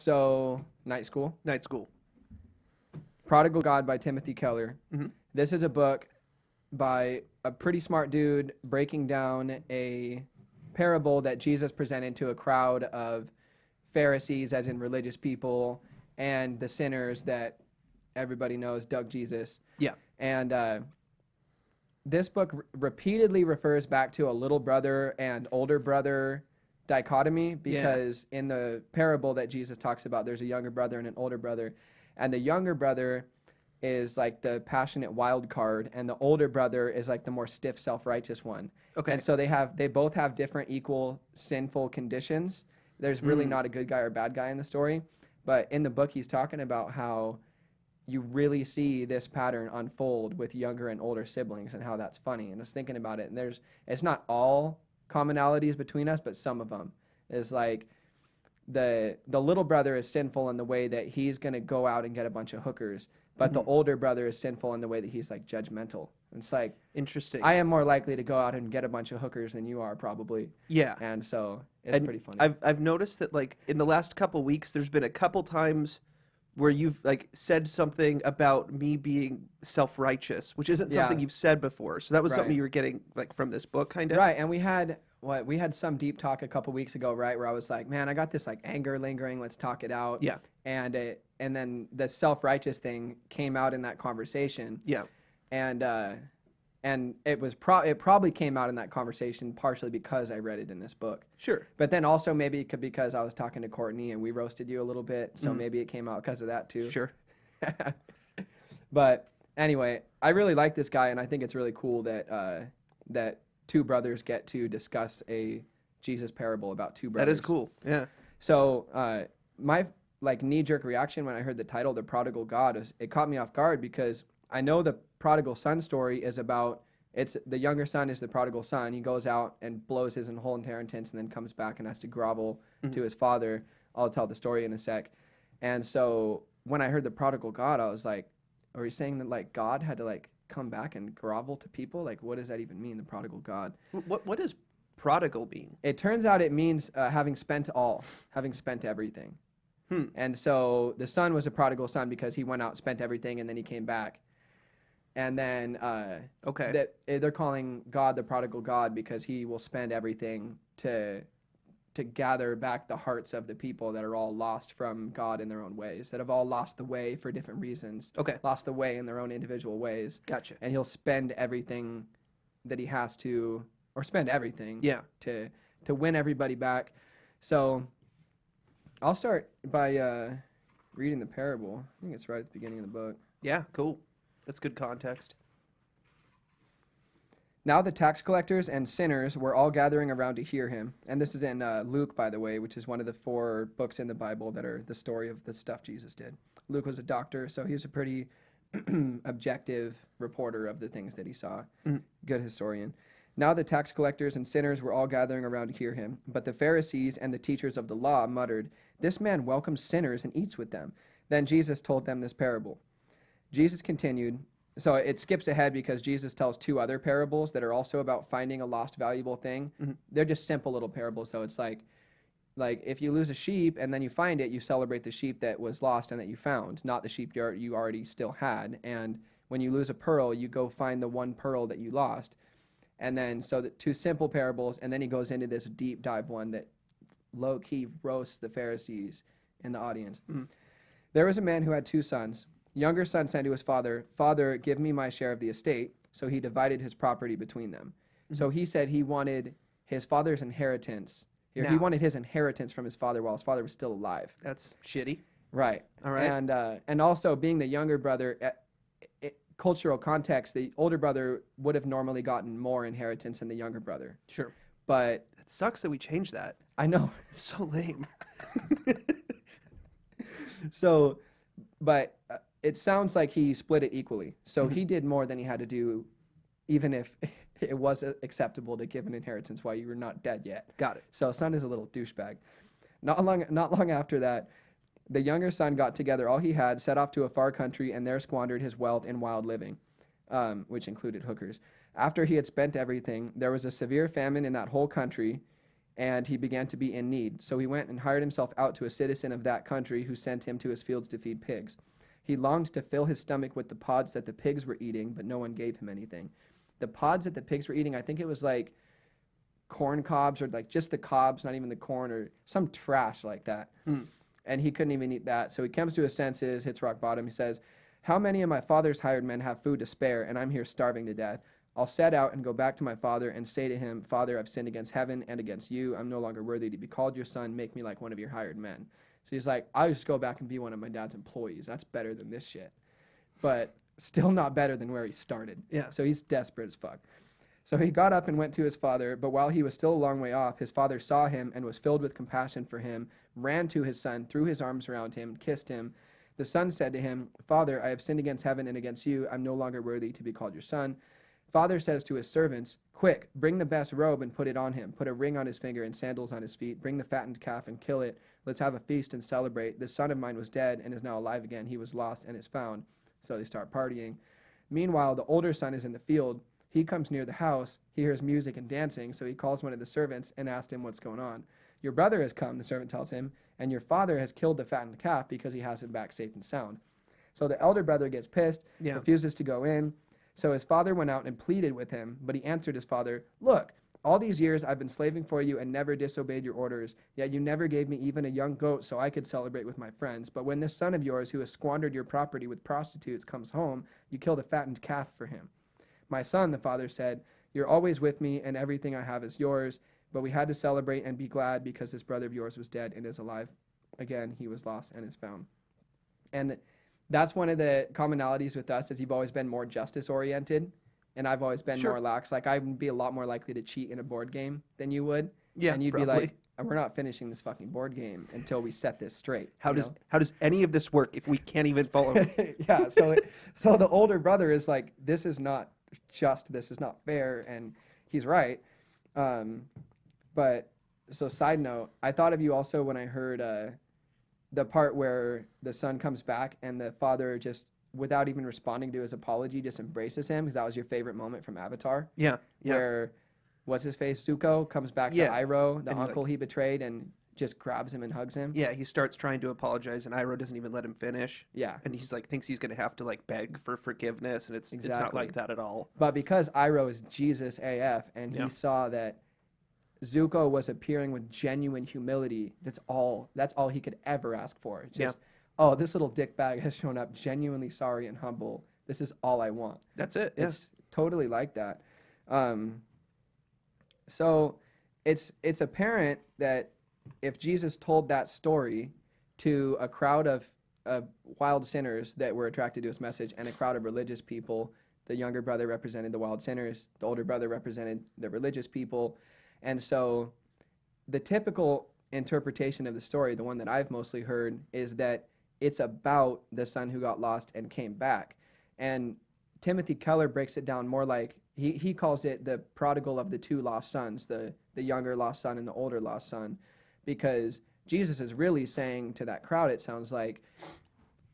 So, Night School. Night School. Prodigal God by Timothy Keller. Mm-hmm. This is a book by a pretty smart dude breaking down a parable that Jesus presented to a crowd of Pharisees, as in religious people, and the sinners that everybody knows dug Jesus. Yeah. And this book repeatedly refers back to a little brother and older brother dichotomy, because in the parable that Jesus talks about, there's a younger brother and an older brother, and the younger brother is like the passionate wild card, and the older brother is like the more stiff, self-righteous one. Okay. And so they both have different equal sinful conditions. There's really not a good guy or bad guy in the story, but in the book he's talking about how you really see this pattern unfold with younger and older siblings and how that's funny. And I was thinking about it, and it's not all commonalities between us, but some of them. Is like the little brother is sinful in the way that he's going to go out and get a bunch of hookers, but the older brother is sinful in the way that he's like judgmental. It's like, interesting. I am more likely to go out and get a bunch of hookers than you are, probably. Yeah. And so it's pretty funny. I've noticed that, like, in the last couple weeks, there's been a couple times where you've like said something about me being self-righteous, which isn't something you've said before. So that was something you were getting like from this book, kind of. Right. And we had some deep talk a couple weeks ago, right, where I was like, man, I got this like anger lingering. Let's talk it out. Yeah. And then the self-righteous thing came out in that conversation. Yeah. And it probably came out in that conversation partially because I read it in this book. Sure. But then also maybe because I was talking to Courtney and we roasted you a little bit, so maybe it came out because of that too. Sure. But anyway, I really like this guy, and I think it's really cool that that two brothers get to discuss a Jesus parable about two brothers. That is cool. Yeah. So my like knee-jerk reaction when I heard the title, The Prodigal God, it caught me off guard, because I know the prodigal son story is about, it's the younger son is the prodigal son. He goes out and blows his whole inheritance and then comes back and has to grovel to his father. I'll tell the story in a sec. And so when I heard the Prodigal God, I was like, are you saying that like God had to like come back and grovel to people? Like, what does that even mean, the Prodigal God? What does prodigal mean? It turns out it means having spent everything. Hmm. And so the son was a prodigal son because he went out, spent everything, and then he came back. And then they're calling God the Prodigal God because he will spend everything to gather back the hearts of the people that are all lost from God in their own ways, that have all lost the way for different reasons, lost the way in their own individual ways. Gotcha. And he'll spend everything that he has to, or spend everything to win everybody back. So I'll start by reading the parable. I think it's right at the beginning of the book. Yeah, cool. That's good context. Now the tax collectors and sinners were all gathering around to hear him. And this is in Luke, by the way, which is one of the four books in the Bible that are the story of the stuff Jesus did. Luke was a doctor, so he was a pretty objective reporter of the things that he saw. Good historian. Now the tax collectors and sinners were all gathering around to hear him. But the Pharisees and the teachers of the law muttered, "This man welcomes sinners and eats with them." Then Jesus told them this parable. Jesus continued, so it skips ahead because Jesus tells two other parables that are also about finding a lost valuable thing. They're just simple little parables, though. It's like if you lose a sheep and then you find it, you celebrate the sheep that was lost and that you found, not the sheep you already still had. And when you lose a pearl, you go find the one pearl that you lost. And then, so the two simple parables, and then he goes into this deep dive one that low-key roasts the Pharisees in the audience. There was a man who had two sons. Younger son said to his father, "Father, give me my share of the estate." So he divided his property between them. So he said he wanted his father's inheritance. He wanted his inheritance from his father while his father was still alive. That's shitty. Right. All right. And also being the younger brother, cultural context, the older brother would have normally gotten more inheritance than the younger brother. Sure. But it sucks that we changed that. I know. It's so lame. It sounds like he split it equally. So he did more than he had to do, even if it was acceptable to give an inheritance while you were not dead yet. Got it. So son is a little douchebag. Not long after that, the younger son got together all he had, set off to a far country, and there squandered his wealth in wild living, which included hookers. After he had spent everything, there was a severe famine in that whole country, and he began to be in need. So he went and hired himself out to a citizen of that country who sent him to his fields to feed pigs. He longed to fill his stomach with the pods that the pigs were eating, but no one gave him anything. The pods that the pigs were eating, I think it was like corn cobs, or like just the cobs, not even the corn, or some trash like that. Mm. And he couldn't even eat that. So he comes to his senses, hits rock bottom. He says, "How many of my father's hired men have food to spare, and I'm here starving to death? I'll set out and go back to my father and say to him, 'Father, I've sinned against heaven and against you. I'm no longer worthy to be called your son. Make me like one of your hired men.'" So he's like, "I'll just go back and be one of my dad's employees. That's better than this shit." But still not better than where he started. Yeah. So he's desperate as fuck. So he got up and went to his father, but while he was still a long way off, his father saw him and was filled with compassion for him, ran to his son, threw his arms around him, kissed him. The son said to him, "Father, I have sinned against heaven and against you. I'm no longer worthy to be called your son." Father says to his servants, "Quick, bring the best robe and put it on him. Put a ring on his finger and sandals on his feet. Bring the fattened calf and kill it. Let's have a feast and celebrate. This son of mine was dead and is now alive again. He was lost and is found." So they start partying. Meanwhile, the older son is in the field. He comes near the house. He hears music and dancing, so he calls one of the servants and asks him what's going on. "Your brother has come," the servant tells him, "and your father has killed the fattened calf because he has him back safe and sound." So the elder brother gets pissed, yeah, refuses to go in. So his father went out and pleaded with him, but he answered his father, "Look, all these years I've been slaving for you and never disobeyed your orders, yet you never gave me even a young goat so I could celebrate with my friends. But when this son of yours who has squandered your property with prostitutes comes home, you kill the fattened calf for him." "My son," the father said, "you're always with me and everything I have is yours, but we had to celebrate and be glad because this brother of yours was dead and is alive again. He was lost and is found." And that's one of the commonalities with us, is you've always been more justice-oriented, and I've always been more lax. Like, I would be a lot more likely to cheat in a board game than you would. Yeah, and you'd probably be like, "We're not finishing this fucking board game until we set this straight." How does any of this work if we can't even follow it? Yeah, so the older brother is like, "This is not just, this is not fair," and he's right. But, so side note, I thought of you also when I heard... the part where the son comes back and the father just, without even responding to his apology, just embraces him, because that was your favorite moment from Avatar. Yeah, yeah. Where, what's his face, Zuko, comes back to Iroh, the uncle he betrayed, and just grabs him and hugs him. Yeah, he starts trying to apologize, and Iroh doesn't even let him finish. Yeah. And he's like, thinks he's going to have to like beg for forgiveness, and it's not like that at all. But because Iroh is Jesus AF, and he saw that Zuko was appearing with genuine humility, that's all he could ever ask for. It's just, "Oh, this little dickbag has shown up genuinely sorry and humble. This is all I want." That's it. It's totally like that. So it's apparent that if Jesus told that story to a crowd of wild sinners that were attracted to his message and a crowd of religious people, the younger brother represented the wild sinners, the older brother represented the religious people. And so the typical interpretation of the story, the one that I've mostly heard, is that it's about the son who got lost and came back. And Timothy Keller breaks it down more like, he calls it the prodigal of the two lost sons, the younger lost son and the older lost son, because Jesus is really saying to that crowd, it sounds like,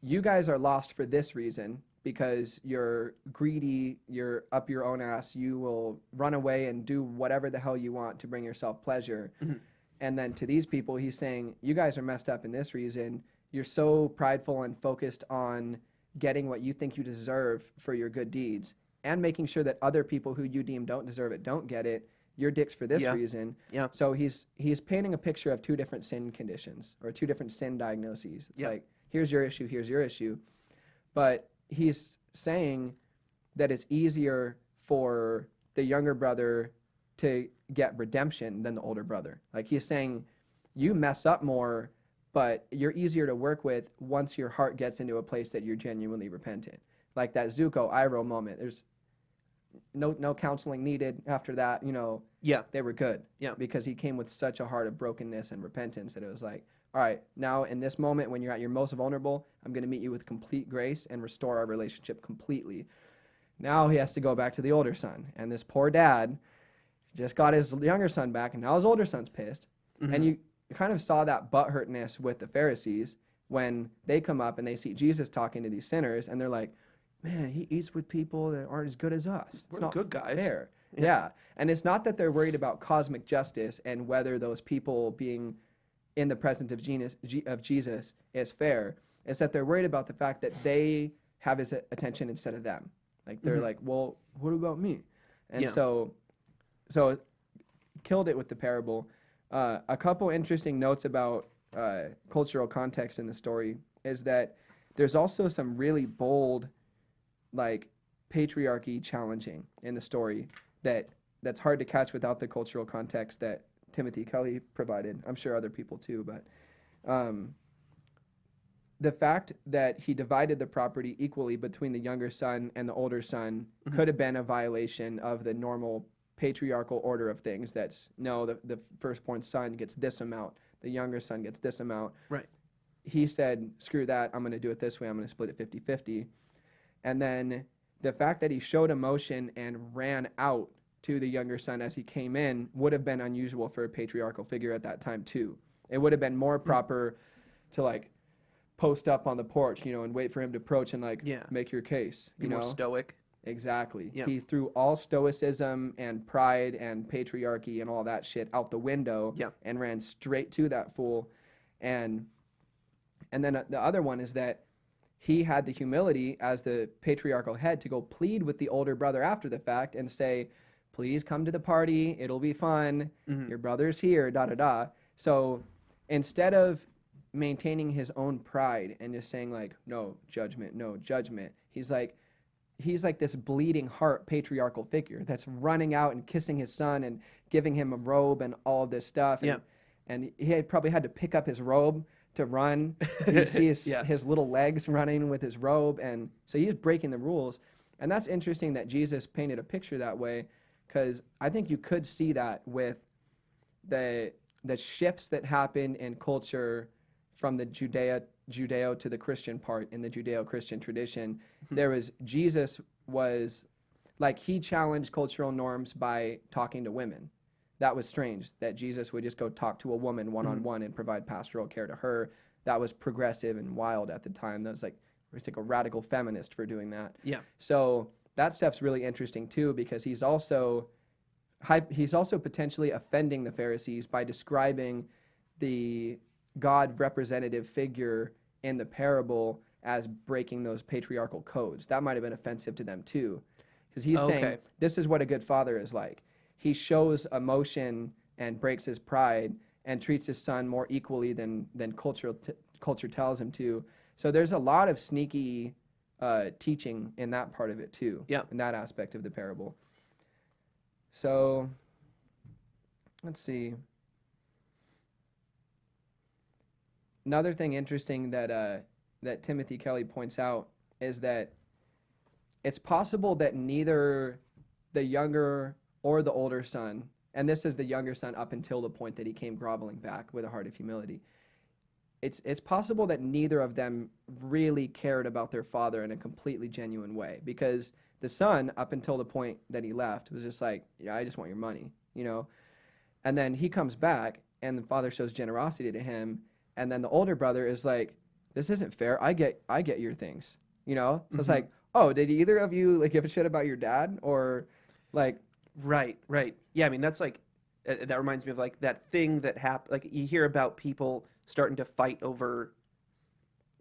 you guys are lost for this reason, because you're greedy, you're up your own ass, you will run away and do whatever the hell you want to bring yourself pleasure. Mm-hmm. And then to these people, he's saying, you guys are messed up in this reason. You're so prideful and focused on getting what you think you deserve for your good deeds and making sure that other people who you deem don't deserve it don't get it. You're dicks for this reason. Yeah. So he's painting a picture of two different sin conditions, or two different sin diagnoses. It's like, here's your issue, here's your issue. But he's saying that it's easier for the younger brother to get redemption than the older brother. Like, he's saying, you mess up more, but you're easier to work with once your heart gets into a place that you're genuinely repentant. Like that Zuko Iroh moment, there's no counseling needed after that, you know. Yeah, they were good. Yeah, because he came with such a heart of brokenness and repentance that it was like, all right, now in this moment when you're at your most vulnerable, I'm going to meet you with complete grace and restore our relationship completely. Now he has to go back to the older son. And this poor dad just got his younger son back, and now his older son's pissed. Mm-hmm. And you kind of saw that butthurtness with the Pharisees when they come up and they see Jesus talking to these sinners, and they're like, man, he eats with people that aren't as good as us. We're not good guys. Fair. Yeah. And it's not that they're worried about cosmic justice and whether those people being in the presence of Jesus is fair. It's that they're worried about the fact that they have his attention instead of them. Like, they're like, well, what about me? And so killed it with the parable. A couple interesting notes about cultural context in the story is that there's also some really bold, like, patriarchy challenging in the story that's hard to catch without the cultural context that Timothy Keller provided. I'm sure other people too, but the fact that he divided the property equally between the younger son and the older son could have been a violation of the normal patriarchal order of things. That's, no, the firstborn son gets this amount, the younger son gets this amount. Right. He said, screw that, I'm going to do it this way, I'm going to split it 50-50. And then the fact that he showed emotion and ran out to the younger son as he came in would have been unusual for a patriarchal figure at that time too. It would have been more proper to, like, post up on the porch, you know, and wait for him to approach and, like, make your case. Be more stoic. Exactly. Yep. He threw all stoicism and pride and patriarchy and all that shit out the window and ran straight to that fool. And then the other one is that he had the humility as the patriarchal head to go plead with the older brother after the fact and say, please come to the party, it'll be fun, your brother's here, da-da-da. So instead of maintaining his own pride and just saying, like, no judgment, he's like this bleeding heart patriarchal figure that's running out and kissing his son and giving him a robe and all this stuff. And, and he had probably had to pick up his robe to run. You see his little legs running with his robe. And so he's breaking the rules. And that's interesting that Jesus painted a picture that way, because I think you could see that with the shifts that happen in culture from the Judeo to the Christian part in the Judeo-Christian tradition. There was, Jesus was, like, he challenged cultural norms by talking to women. That was strange, that Jesus would just go talk to a woman one-on-one and provide pastoral care to her. That was progressive and wild at the time. That was like, we're just like a radical feminist for doing that. Yeah. So that stuff's really interesting too, because he's also potentially offending the Pharisees by describing the God representative figure in the parable as breaking those patriarchal codes. That might have been offensive to them too, because he's saying, this is what a good father is like. He shows emotion and breaks his pride and treats his son more equally than culture tells him to. So there's a lot of sneaky teaching in that part of it too, in that aspect of the parable. So let's see. Another thing interesting that Timothy Keller points out is that it's possible that neither the younger or the older son, and this is the younger son up until the point that he came groveling back with a heart of humility, it's possible that neither of them really cared about their father in a completely genuine way, because the son, up until the point that he left, was just like, yeah, I just want your money, you know? And then he comes back, and the father shows generosity to him, and then the older brother is like, this isn't fair. I get your things, you know? So it's like, oh, did either of you, like, give a shit about your dad? Or, like... Right. Yeah, I mean, that's like, that reminds me of, like, that thing that happened. Like, you hear about people starting to fight over,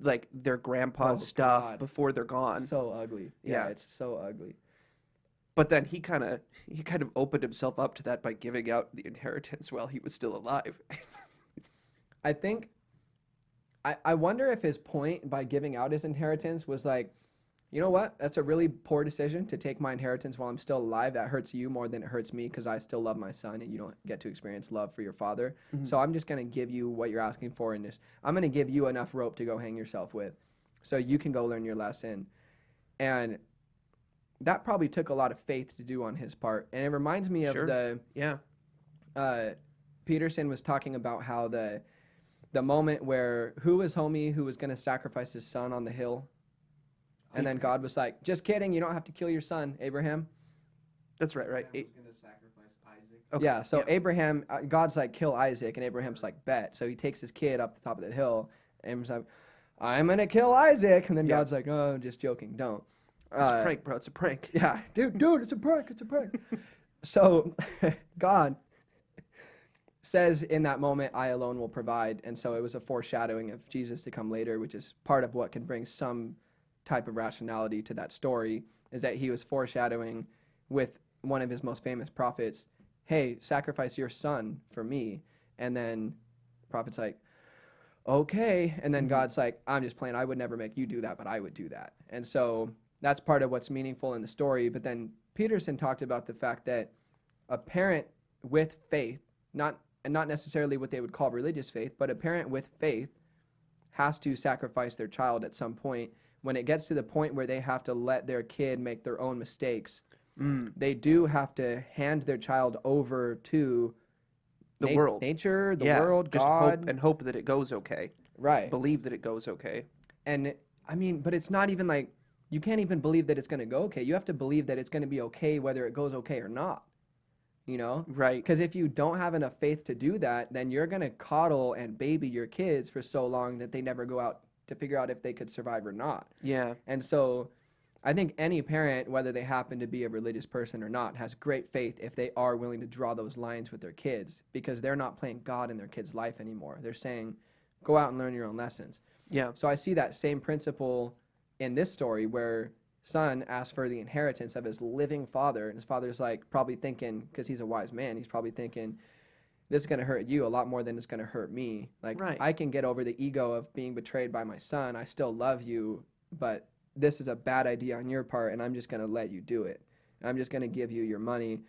like, their grandpa's stuff before they're gone. So ugly. Yeah, it's so ugly. But then he kind of opened himself up to that by giving out the inheritance while he was still alive. I think... I wonder if his point by giving out his inheritance was like, you know what, that's a really poor decision to take my inheritance while I'm still alive. That hurts you more than it hurts me, because I still love my son and you don't get to experience love for your father. So I'm just going to give you what you're asking for, and I'm going to give you enough rope to go hang yourself with so you can go learn your lesson. And that probably took a lot of faith to do on his part. And it reminds me of Peterson was talking about how the moment where, who was homie who was going to sacrifice his son on the hill? And then God was like, just kidding, you don't have to kill your son, Abraham. That's right. Abraham was going to sacrifice Isaac. Okay. Yeah, so Abraham, God's like, kill Isaac, and Abraham's like, bet. So he takes his kid up the top of the hill, and Abraham's like, I'm going to kill Isaac. And then God's like, oh, I'm just joking, don't. It's a prank, bro, it's a prank. Yeah, dude, it's a prank. So God says in that moment, I alone will provide. And so it was a foreshadowing of Jesus to come later, which is part of what can bring some type of rationality to that story, is that he was foreshadowing with one of his most famous prophets, hey, sacrifice your son for me. And then the prophet's like, okay. And then God's like, I'm just playing. I would never make you do that, but I would do that. And so that's part of what's meaningful in the story. But then Peterson talked about the fact that a parent with faith, not necessarily what they would call religious faith, but a parent with faith has to sacrifice their child at some point. When it gets to the point where they have to let their kid make their own mistakes, they do have to hand their child over to the world, nature, the world, just God, hope that it goes okay. Right. Believe that it goes okay. And I mean, but it's not even like you can't even believe that it's going to go okay. You have to believe that it's going to be okay whether it goes okay or not. You know? Right. Because if you don't have enough faith to do that, then you're going to coddle and baby your kids for so long that they never go out to figure out if they could survive or not. Yeah. And so I think any parent, whether they happen to be a religious person or not, has great faith if they are willing to draw those lines with their kids, because they're not playing God in their kid's life anymore. They're saying, go out and learn your own lessons. Yeah. So I see that same principle in this story where son asks for the inheritance of his living father, and his father's like, probably thinking, because he's a wise man, he's probably thinking, this is going to hurt you a lot more than it's going to hurt me. Like, right. I can get over the ego of being betrayed by my son. I still love you, but this is a bad idea on your part, and I'm just going to let you do it. I'm just going to give you your money,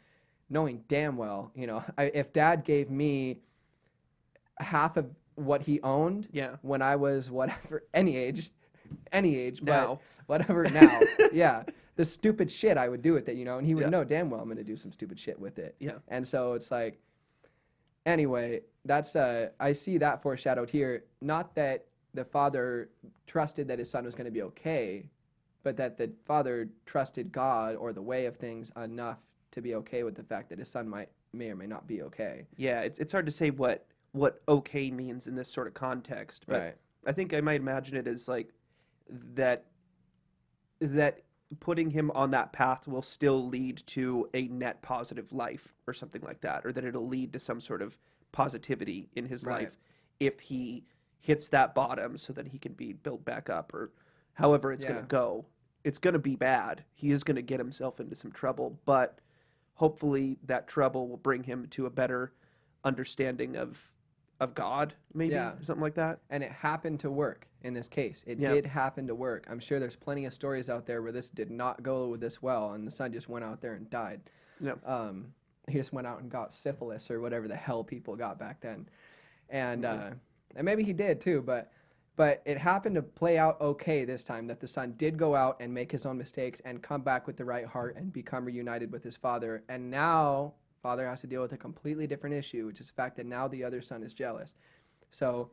knowing damn well, you know, if dad gave me half of what he owned when I was whatever, any age, now. But whatever now, the stupid shit I would do with it, you know, and he would know damn well I'm going to do some stupid shit with it. Yeah. And so it's like, anyway, that's, I see that foreshadowed here, not that the father trusted that his son was going to be okay, but that the father trusted God or the way of things enough to be okay with the fact that his son may or may not be okay. Yeah, it's hard to say what okay means in this sort of context, but right. I think I might imagine it as like that putting him on that path will still lead to a net positive life or something like that, or that it'll lead to some sort of positivity in his right. life if he hits that bottom so that he can be built back up, or however it's going to go. It's going to be bad. He is going to get himself into some trouble, but hopefully that trouble will bring him to a better understanding of God, maybe, or something like that. And it happened to work in this case. It did happen to work. I'm sure there's plenty of stories out there where this did not go this well, and the son just went out there and died. No. He just went out and got syphilis or whatever the hell people got back then. And... and maybe he did too, but it happened to play out okay this time, that the son did go out and make his own mistakes and come back with the right heart and become reunited with his father. And now father has to deal with a completely different issue, which is the fact that now the other son is jealous. So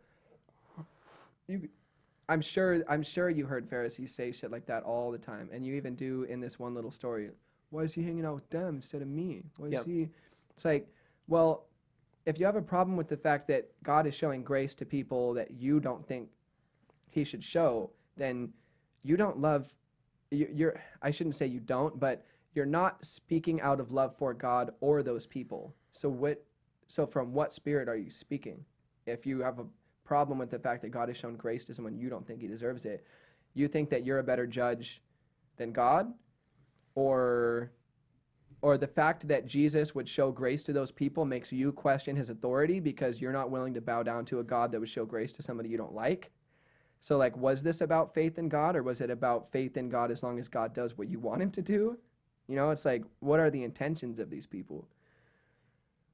I'm sure you heard Pharisees say shit like that all the time. And you even do in this one little story. Why is he hanging out with them instead of me? Why is he? It's like, well, if you have a problem with the fact that God is showing grace to people that you don't think he should show, then you don't love, you're, I shouldn't say you don't, but you're not speaking out of love for God or those people. So from what spirit are you speaking? If you have a problem with the fact that God has shown grace to someone you don't think he deserves it, you think that you're a better judge than God, or the fact that Jesus would show grace to those people makes you question his authority because you're not willing to bow down to a God that would show grace to somebody you don't like. So, like, was this about faith in God, or was it about faith in God as long as God does what you want him to do? You know, it's like, what are the intentions of these people?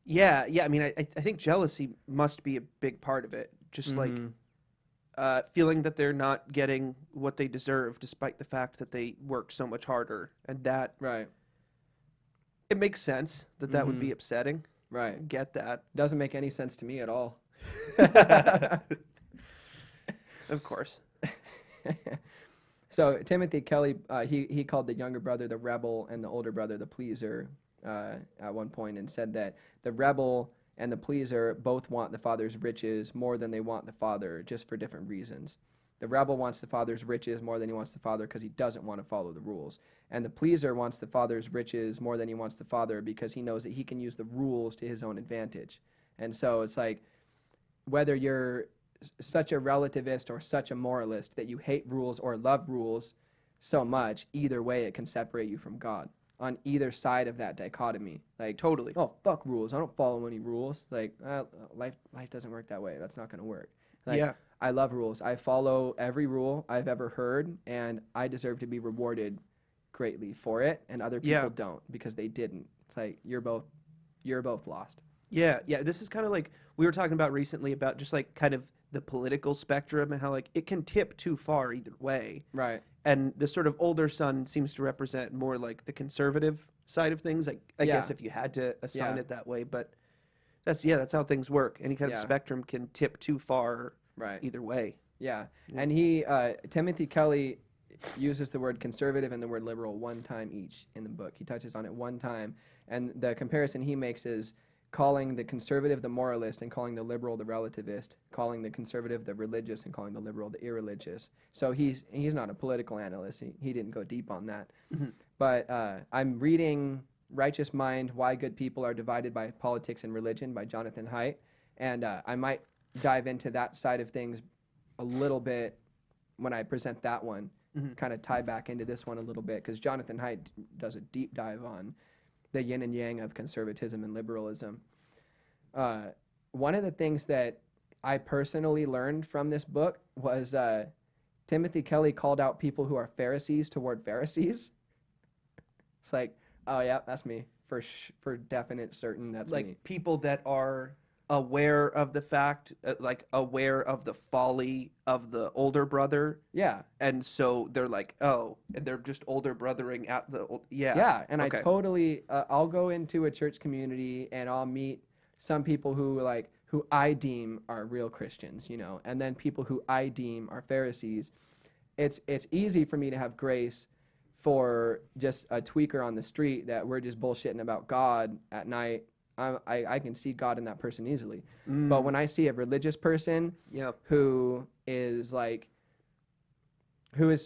Yeah. I mean, I think jealousy must be a big part of it. Just like feeling that they're not getting what they deserve, despite the fact that they worked so much harder, and that. Right. It makes sense that would be upsetting. Right. I get that. Doesn't make any sense to me at all. Of course. So Timothy Keller, he called the younger brother the rebel and the older brother the pleaser at one point, and said that the rebel and the pleaser both want the father's riches more than they want the father, just for different reasons. The rebel wants the father's riches more than he wants the father because he doesn't want to follow the rules. And the pleaser wants the father's riches more than he wants the father because he knows that he can use the rules to his own advantage. And so it's like, whether you're such a relativist or such a moralist that you hate rules or love rules so much, either way it can separate you from God. On either side of that dichotomy, like, totally, oh, fuck rules, I don't follow any rules, like, life doesn't work that way, that's not gonna work. Like, yeah, I love rules, I follow every rule I've ever heard, and I deserve to be rewarded greatly for it, and other people don't, because they didn't. It's like, you're both lost. Yeah, yeah, this is kind of like, we were talking about recently about just like kind of the political spectrum and how like it can tip too far either way. Right. And the sort of older son seems to represent more like the conservative side of things. Like, I guess if you had to assign it that way, but that's how things work. Any kind of spectrum can tip too far either way. Yeah. And he, Timothy Keller uses the word conservative and the word liberal one time each in the book. He touches on it one time. And the comparison he makes is calling the conservative the moralist and calling the liberal the relativist, calling the conservative the religious and calling the liberal the irreligious. So he's not a political analyst. He didn't go deep on that. Mm-hmm. But I'm reading Righteous Mind, Why Good People Are Divided by Politics and Religion by Jonathan Haidt. And I might dive into that side of things a little bit when I present that one, kind of tie back into this one a little bit, because Jonathan Haidt does a deep dive on the yin and yang of conservatism and liberalism. One of the things that I personally learned from this book was Timothy Keller called out people who are Pharisees toward Pharisees. It's like, oh yeah, that's me. For definite certain, that's like me. Like people that are aware of the fact, like aware of the folly of the older brother. Yeah. And so they're like, oh, and they're just older brothering at the old, yeah. And okay. I totally, I'll go into a church community and I'll meet some people who I deem are real Christians, you know, and then people who I deem are Pharisees. It's easy for me to have grace for just a tweaker on the street that we're just bullshitting about God at night. I can see God in that person easily. Mm. But when I see a religious person who is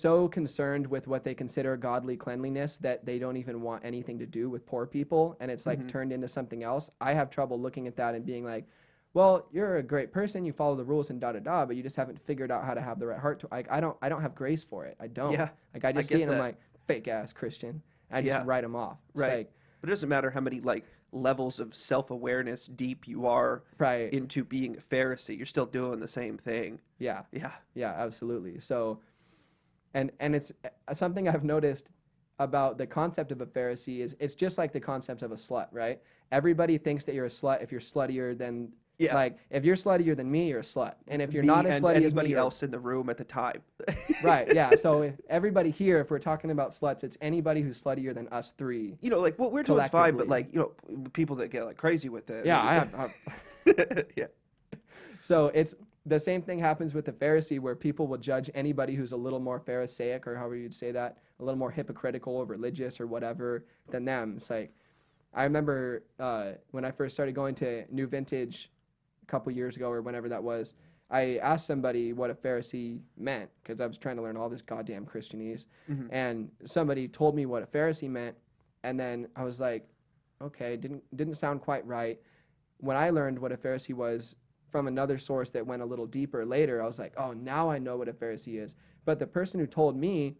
so concerned with what they consider godly cleanliness that they don't even want anything to do with poor people, and it's like turned into something else, I have trouble looking at that and being like, well, you're a great person, you follow the rules and da-da-da, but you just haven't figured out how to have the right heart. I don't have grace for it. I don't. Yeah, like, I just see it and I'm like, fake-ass Christian. I just write them off. Right. It's like, but it doesn't matter how many, like, levels of self-awareness deep you are into being a Pharisee, you're still doing the same thing. Yeah, absolutely. So and it's something I've noticed about the concept of a Pharisee is it's just like the concept of a slut, right? Everybody thinks that you're a slut if you're sluttier than like, if you're sluttier than me, you're a slut, and if you're not as slutty as anybody else in the room at the time. So if everybody here, if we're talking about sluts, it's anybody who's sluttier than us three. You know, like what we're doing is fine, but like, you know, people that get like crazy with it. Yeah, I have. Yeah. So it's the same thing happens with the Pharisee, where people will judge anybody who's a little more Pharisaic, or however you'd say that, a little more hypocritical or religious or whatever than them. It's like, I remember when I first started going to New Vintage a couple years ago or whenever that was, I asked somebody what a Pharisee meant, because I was trying to learn all this goddamn Christianese, and somebody told me what a Pharisee meant, and then I was like, okay, didn't sound quite right. When I learned what a Pharisee was from another source that went a little deeper later, I was like, oh, now I know what a Pharisee is. But the person who told me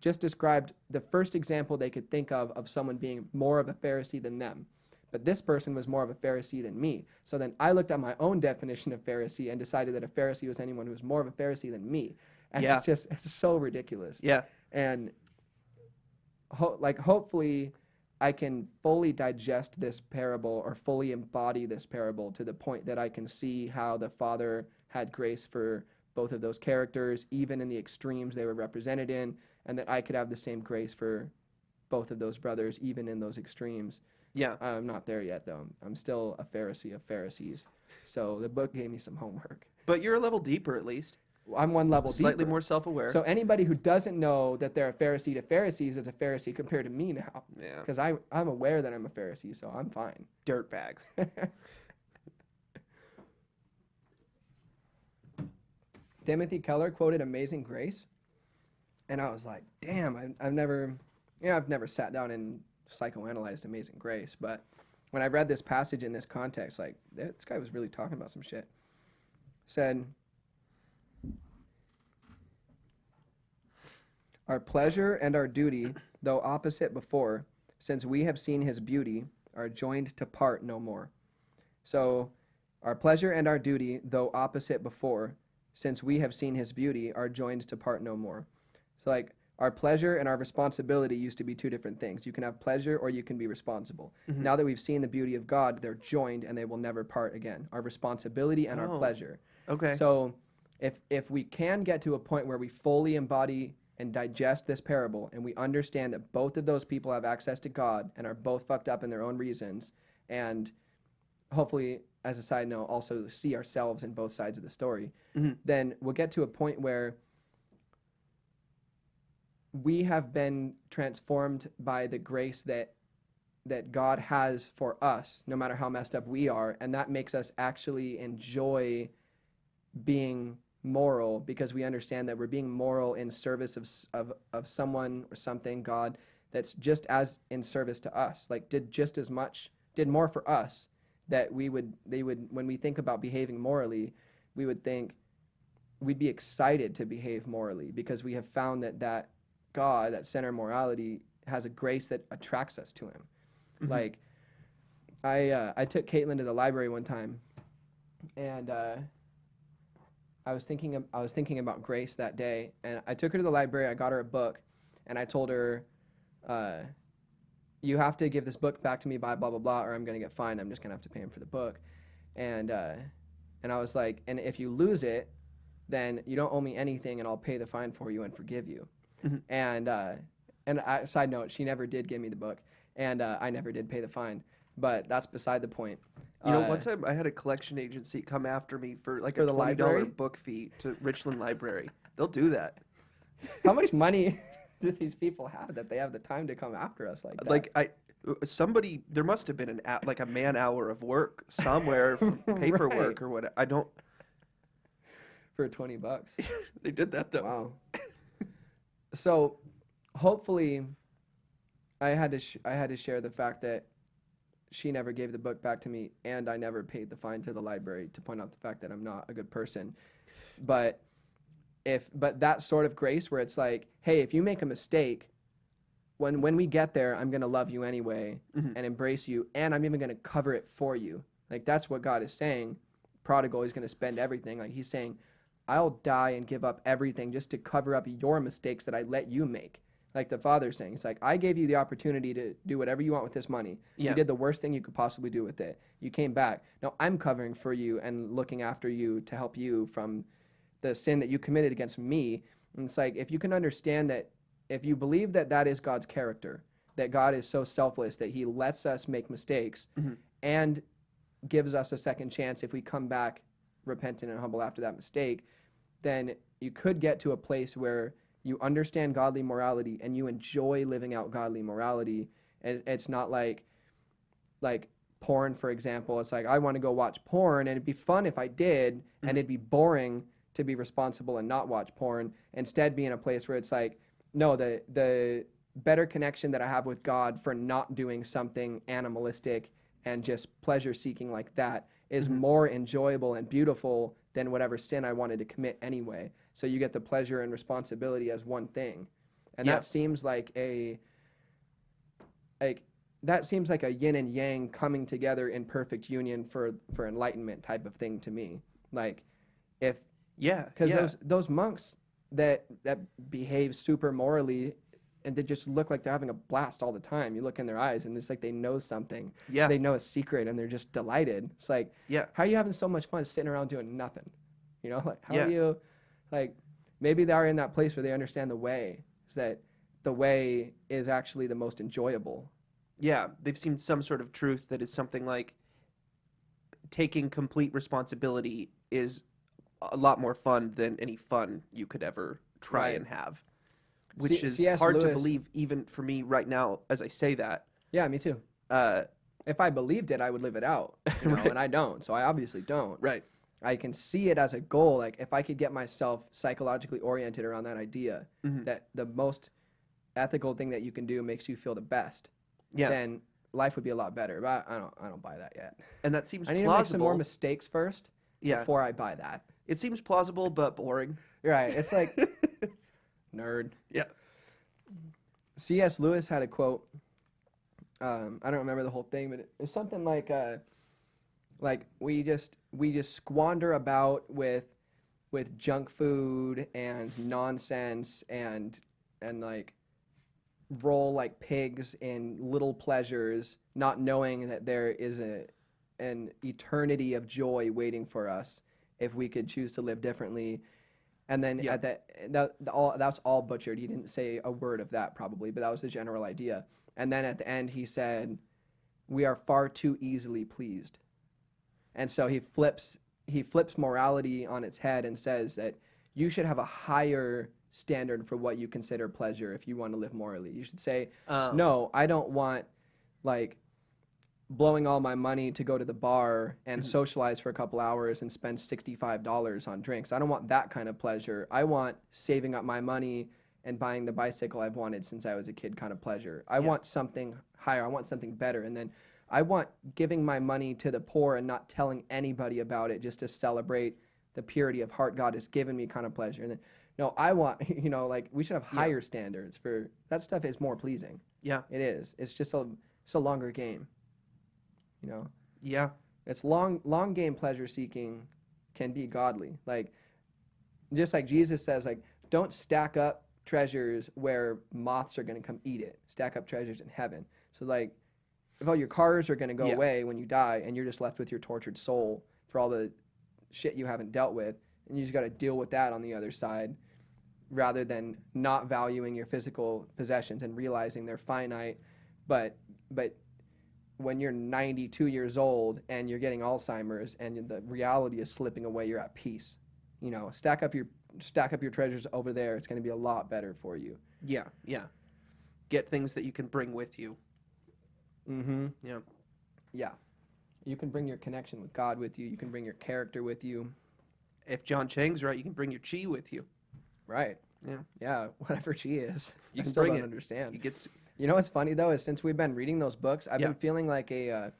just described the first example they could think of someone being more of a Pharisee than them. But this person was more of a Pharisee than me. So then I looked at my own definition of Pharisee and decided that a Pharisee was anyone who was more of a Pharisee than me. And it's so ridiculous. Yeah. And hopefully I can fully digest this parable, or fully embody this parable, to the point that I can see how the Father had grace for both of those characters, even in the extremes they were represented in, and that I could have the same grace for both of those brothers, even in those extremes. Yeah. I'm not there yet, though. I'm still a Pharisee of Pharisees. So the book gave me some homework. But you're a level deeper, at least. I'm one level deeper. Slightly more self-aware. So anybody who doesn't know that they're a Pharisee to Pharisees is a Pharisee compared to me now. Yeah. Because I'm aware that I'm a Pharisee, so I'm fine. Dirtbags. Timothy Keller quoted Amazing Grace, and I was like, damn, I've never sat down and psychoanalyzed Amazing Grace, but when I read this passage in this context, like, this guy was really talking about some shit. Said, our pleasure and our duty, though opposite before, since we have seen his beauty, are joined to part no more. So, our pleasure and our duty, though opposite before, since we have seen his beauty, are joined to part no more. So, like, our pleasure and our responsibility used to be two different things. You can have pleasure or you can be responsible. Mm-hmm. Now that we've seen the beauty of God, they're joined and they will never part again. Our responsibility and our pleasure. Okay. So if we can get to a point where we fully embody and digest this parable and we understand that both of those people have access to God and are both fucked up in their own reasons, and hopefully, as a side note, also see ourselves in both sides of the story, mm-hmm. then we'll get to a point where we have been transformed by the grace that God has for us, no matter how messed up we are, and that makes us actually enjoy being moral, because we understand that we're being moral in service of someone or something, God, that's just as in service to us, like did just as much, did more for us, that they would, when we think about behaving morally, we would think we'd be excited to behave morally, because we have found that God, that center morality, has a grace that attracts us to him. Mm-hmm. Like, I took Caitlin to the library one time, and I was thinking about grace that day, and I took her to the library, I got her a book, and I told her, you have to give this book back to me by blah, blah, blah, or I'm going to get fined, I'm just going to have to pay him for the book. And I was like, and if you lose it, then you don't owe me anything, and I'll pay the fine for you and forgive you. And side note, she never did give me the book, and I never did pay the fine, but that's beside the point. You know, one time I had a collection agency come after me for like a $20 book fee to Richland Library. They'll do that. How much money do these people have that they have the time to come after us like that? Like, somebody, there must have been a man hour of work somewhere from paperwork or whatever. For 20 bucks. They did that though. Wow. So, hopefully, I had to share the fact that she never gave the book back to me, and I never paid the fine to the library, to point out the fact that I'm not a good person. But that sort of grace where it's like, hey, if you make a mistake, when we get there, I'm gonna love you anyway, mm-hmm. and embrace you, and I'm even gonna cover it for you. Like, that's what God is saying. Prodigal, he's gonna spend everything. Like, he's saying, I'll die and give up everything just to cover up your mistakes that I let you make. Like the father's saying, it's like, I gave you the opportunity to do whatever you want with this money. Yeah. You did the worst thing you could possibly do with it. You came back. Now I'm covering for you and looking after you to help you from the sin that you committed against me. And it's like, if you can understand that, if you believe that that is God's character, that God is so selfless that he lets us make mistakes, mm-hmm. and gives us a second chance if we come back repentant and humble after that mistake, then you could get to a place where you understand godly morality and you enjoy living out godly morality. And it's not like porn, for example. It's like, I want to go watch porn, and it'd be fun if I did, mm-hmm. and it'd be boring to be responsible and not watch porn. Instead, be in a place where it's like, no, the better connection that I have with God for not doing something animalistic and just pleasure-seeking like that is mm-hmm. more enjoyable and beautiful than whatever sin I wanted to commit anyway. So you get the pleasure and responsibility as one thing. And that seems like a yin and yang coming together in perfect union for enlightenment type of thing to me. Like, those monks that behave super morally, and they just look like they're having a blast all the time. You look in their eyes, and it's like they know something. Yeah. They know a secret, and they're just delighted. It's like, how are you having so much fun sitting around doing nothing? You know, like, how are you, like, maybe they are in that place where they understand the way. Is that the way is actually the most enjoyable. Yeah, they've seen some sort of truth that is something like taking complete responsibility is a lot more fun than any fun you could ever try and have. Which is hard to believe even for me right now as I say that. Yeah, me too. If I believed it, I would live it out. You know, right. And I don't, so I obviously don't. Right. I can see it as a goal. Like, if I could get myself psychologically oriented around that idea, mm-hmm. that the most ethical thing that you can do makes you feel the best, yeah. then life would be a lot better. But I don't buy that yet. And that seems plausible. I need to make some more mistakes first yeah. before I buy that. It seems plausible, but boring. Right. It's like, nerd. Yeah. C.S. Lewis had a quote. I don't remember the whole thing, but it's something like we just squander about with junk food and nonsense and like roll like pigs in little pleasures, not knowing that there is an eternity of joy waiting for us if we could choose to live differently. And then yeah. That's all butchered. He didn't say a word of that probably, but that was the general idea. And then at the end he said, "We are far too easily pleased." And so he flips morality on its head and says that you should have a higher standard for what you consider pleasure if you want to live morally. You should say, "No, I don't want like blowing all my money to go to the bar and socialize for a couple hours and spend $65 on drinks. I don't want that kind of pleasure. I want saving up my money and buying the bicycle I've wanted since I was a kid kind of pleasure. I yeah. want something higher. I want something better. And then I want giving my money to the poor and not telling anybody about it just to celebrate the purity of heart God has given me kind of pleasure." And then, no, I want, you know, like we should have higher yeah. standards for that stuff is more pleasing. Yeah. It is. It's just it's a longer game. You know? Yeah. It's long game pleasure seeking can be godly. Like, just like Jesus says, like, don't stack up treasures where moths are going to come eat it. Stack up treasures in heaven. So like, if all your cars are going to go yeah. away when you die and you're just left with your tortured soul for all the shit you haven't dealt with, and you just got to deal with that on the other side rather than not valuing your physical possessions and realizing they're finite. But when you're 92 years old and you're getting Alzheimer's and the reality is slipping away, you're at peace. You know, stack up your treasures over there. It's going to be a lot better for you. Yeah, yeah. Get things that you can bring with you. Mm-hmm. Yeah. Yeah. You can bring your connection with God with you. You can bring your character with you. If John Chang's right, you can bring your chi with you. Right. Yeah. Yeah, whatever chi is. You can still bring don't it. Understand. You get to... You know what's funny, though, is since we've been reading those books, I've yeah. been feeling like a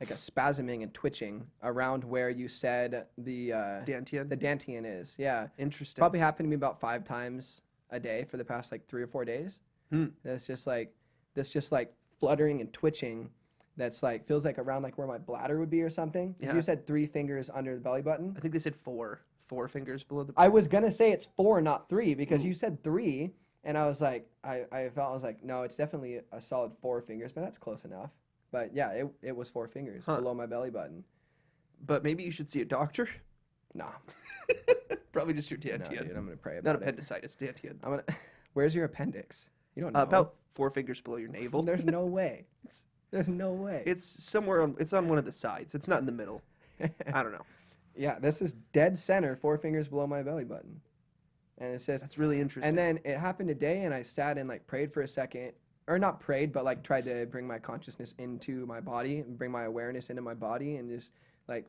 spasming and twitching around where you said the... Dantian? The Dantian is, yeah. Interesting. Probably happened to me about 5 times a day for the past, 3 or 4 days. Hmm. It's just, this fluttering and twitching that's, feels like around, where my bladder would be or something. Yeah. You said 3 fingers under the belly button. I think they said 4. 4 fingers below the... I was going to say it's 4, not 3, because you said 3... And I was like, I felt no, it's definitely a solid 4 fingers, but that's close enough. But yeah, it was 4 fingers below my belly button. But maybe you should see a doctor. Nah, probably just your Dantian. No, dude, I'm gonna pray about it. Not appendicitis, Dantian. Where's your appendix? You don't know. About 4 fingers below your navel. There's no way. There's no way. It's somewhere on. It's on one of the sides. It's not in the middle. I don't know. Yeah, this is dead center, 4 fingers below my belly button. And it says... That's really interesting. And then it happened today, and I sat and, prayed for a second. Or not prayed, but, tried to bring my consciousness into my body and bring my awareness into my body and just,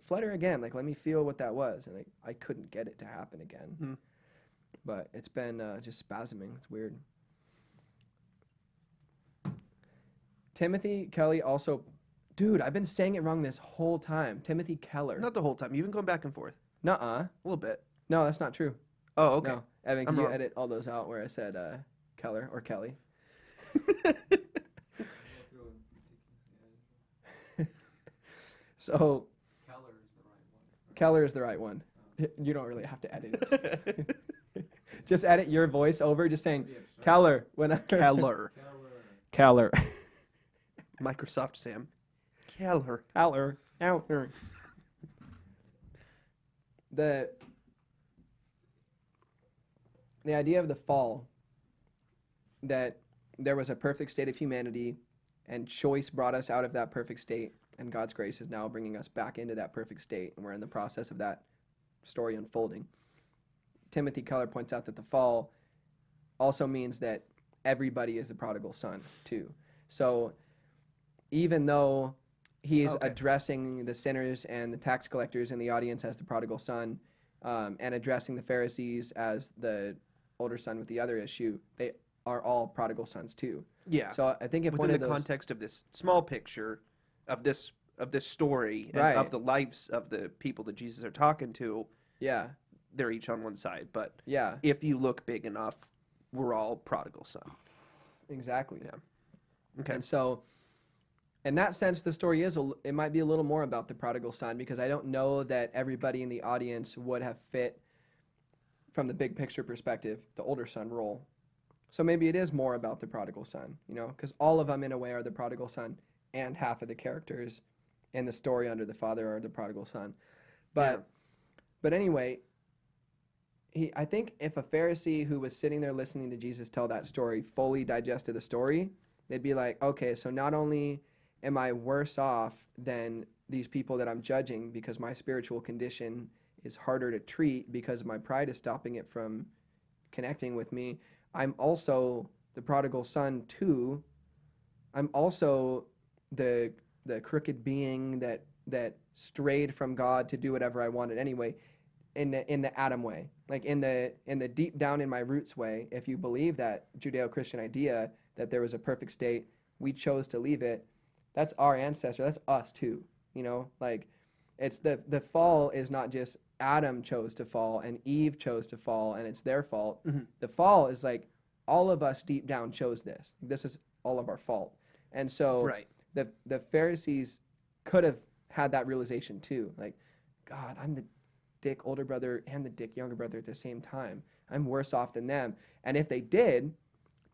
flutter again. Let me feel what that was. And I couldn't get it to happen again. Hmm. But it's been just spasming. It's weird. Timothy Kelly also... Dude, I've been saying it wrong this whole time. Timothy Keller. Not the whole time. You've been going back and forth. Nuh-uh. A little bit. No, that's not true. Oh, okay. No. Evan, can you edit all those out where I said Keller or Kelly? So Keller is the right one. Keller is the right one. You don't really have to edit it. Just edit your voice over, just saying Keller. When Keller. Keller. Microsoft Sam. Keller. Keller. Keller. The idea of the fall, that there was a perfect state of humanity, and choice brought us out of that perfect state, and God's grace is now bringing us back into that perfect state, and we're in the process of that story unfolding. Timothy Keller points out that the fall also means that everybody is the prodigal son, too. So even though He is addressing the sinners and the tax collectors in the audience as the prodigal son, and addressing the Pharisees as the older son with the other issue. They are all prodigal sons too. Yeah. So I think if within one of the context of this small picture of this story and of the lives of the people that Jesus are talking to, they're each on one side. But if you look big enough, we're all prodigal sons. Exactly. Yeah. Okay. And so, in that sense, the story is it might be a little more about the prodigal son, because I don't know that everybody in the audience would have fit from the big picture perspective the older son role. So maybe it is more about the prodigal son, you know, because all of them in a way are the prodigal son, and half of the characters in the story under the father are the prodigal son. But anyway, I think if a Pharisee who was sitting there listening to Jesus tell that story fully digested the story, they'd be like, okay, so not only am I worse off than these people that I'm judging because my spiritual condition is harder to treat because my pride is stopping it from connecting with me, I'm also the prodigal son too. I'm also the crooked being that strayed from God to do whatever I wanted anyway, in the Adam way, like in the deep down in my roots way. If you believe that Judeo-Christian idea that there was a perfect state, we chose to leave it. That's our ancestor. That's us too. You know, like it's the fall is not just Adam chose to fall and Eve chose to fall and it's their fault. Mm-hmm. The fall is like all of us deep down chose this. This is all of our fault. And so the Pharisees could have had that realization too. Like, God, I'm the dick older brother and the dick younger brother at the same time. I'm worse off than them. And if they did,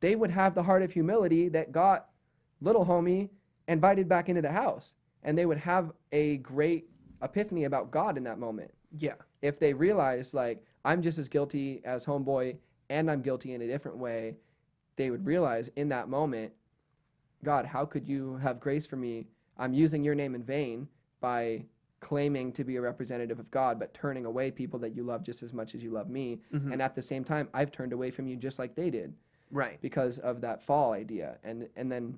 they would have the heart of humility that got little homie invited back into the house. And they would have a great epiphany about God in that moment. Yeah. If they realized, like, I'm just as guilty as homeboy and I'm guilty in a different way, they would realize in that moment, God, how could you have grace for me? I'm using your name in vain by claiming to be a representative of God, but turning away people that you love just as much as you love me. Mm-hmm. And at the same time, I've turned away from you just like they did. Right. Because of that fall idea. And then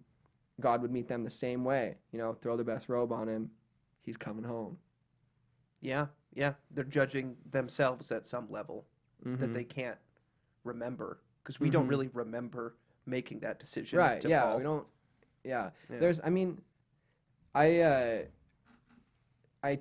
God would meet them the same way. You know, throw the best robe on him. He's coming home. Yeah. Yeah, they're judging themselves at some level that they can't remember, because we don't really remember making that decision. Right? To fall. We don't. Yeah. There's. I mean, I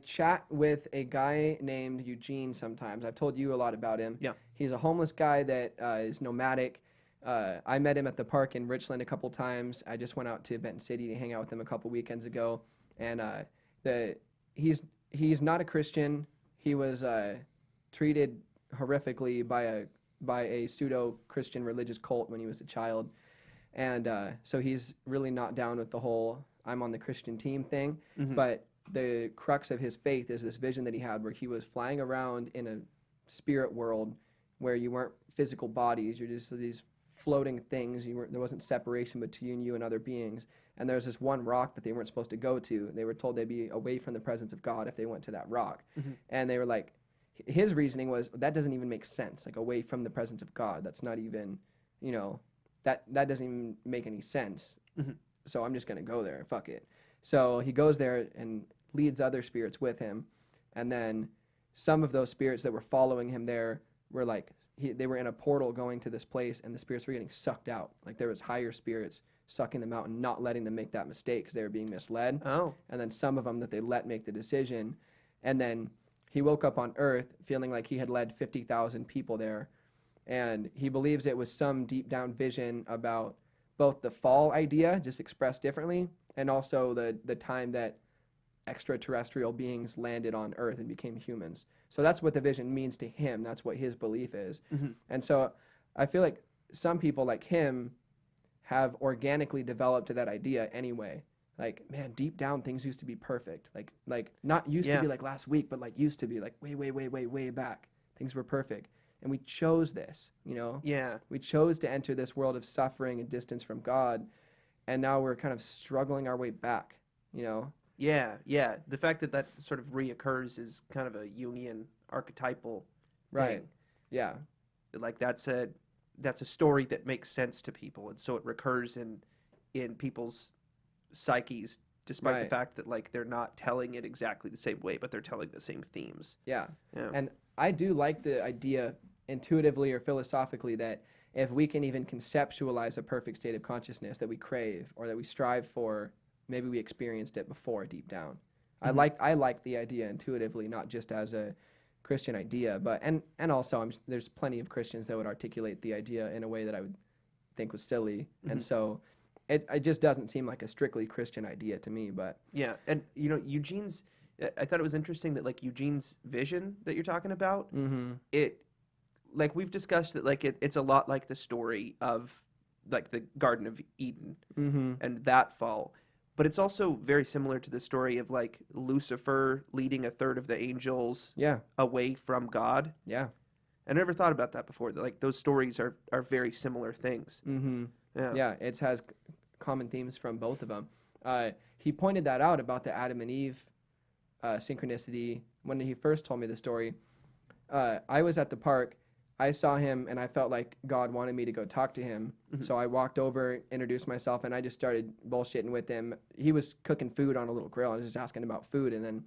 chat with a guy named Eugene sometimes. I've told you a lot about him. Yeah. He's a homeless guy that is nomadic. I met him at the park in Richland a couple times. I just went out to Benton City to hang out with him a couple weekends ago, and he's not a Christian. He was treated horrifically by a pseudo-Christian religious cult when he was a child. And so he's really not down with the whole I'm on the Christian team thing. Mm-hmm. But the crux of his faith is this vision that he had where he was flying around in a spirit world where you weren't physical bodies. You're just these floating things. There wasn't separation between you and other beings. And there's this one rock that they weren't supposed to go to. They were told they'd be away from the presence of God if they went to that rock. Mm-hmm. And they were like, his reasoning was, that doesn't even make sense. Like, away from the presence of God. That's not even, you know, that doesn't even make any sense. Mm-hmm. So I'm just going to go there. Fuck it. So he goes there and leads other spirits with him. And then some of those spirits that were following him there were like, they were in a portal going to this place, and the spirits were getting sucked out. Like, there was higher spirits sucking them out and not letting them make that mistake because they were being misled. Oh. And then some of them that they let make the decision. And then he woke up on earth feeling like he had led 50,000 people there. And he believes it was some deep down vision about both the fall idea, just expressed differently, and also the time that extraterrestrial beings landed on earth and became humans. So that's what the vision means to him. That's what his belief is. Mm-hmm. And so I feel like some people like him have organically developed to that idea anyway. Like, man, deep down things used to be perfect. Like not used to be like last week, but like used to be like way back. Things were perfect. And we chose this, you know? Yeah. We chose to enter this world of suffering and distance from God, and now we're kind of struggling our way back, you know? Yeah, yeah. The fact that sort of reoccurs is kind of a Jungian archetypal thing. Yeah. Like, that's a story that makes sense to people, and so it recurs in people's psyches despite the fact that like they're not telling it exactly the same way, but they're telling the same themes. Yeah. And I do like the idea intuitively or philosophically that if we can even conceptualize a perfect state of consciousness that we crave or that we strive for, maybe we experienced it before deep down. Mm-hmm. I like the idea intuitively, not just as a Christian idea, but and also there's plenty of Christians that would articulate the idea in a way that I would think was silly, and so it just doesn't seem like a strictly Christian idea to me. But yeah, and you know, Eugene's, I thought it was interesting that like Eugene's vision that you're talking about, it, like we've discussed that like it's a lot like the story of like the Garden of Eden and that fall. But it's also very similar to the story of like Lucifer leading a third of the angels away from God. Yeah. I never thought about that before. That like those stories are very similar things. Yeah, it has common themes from both of them. He pointed that out about the Adam and Eve synchronicity when he first told me the story. I was at the park. I saw him, and I felt like God wanted me to go talk to him. So I walked over, introduced myself, and I just started bullshitting with him. He was cooking food on a little grill, and I was just asking about food. And then,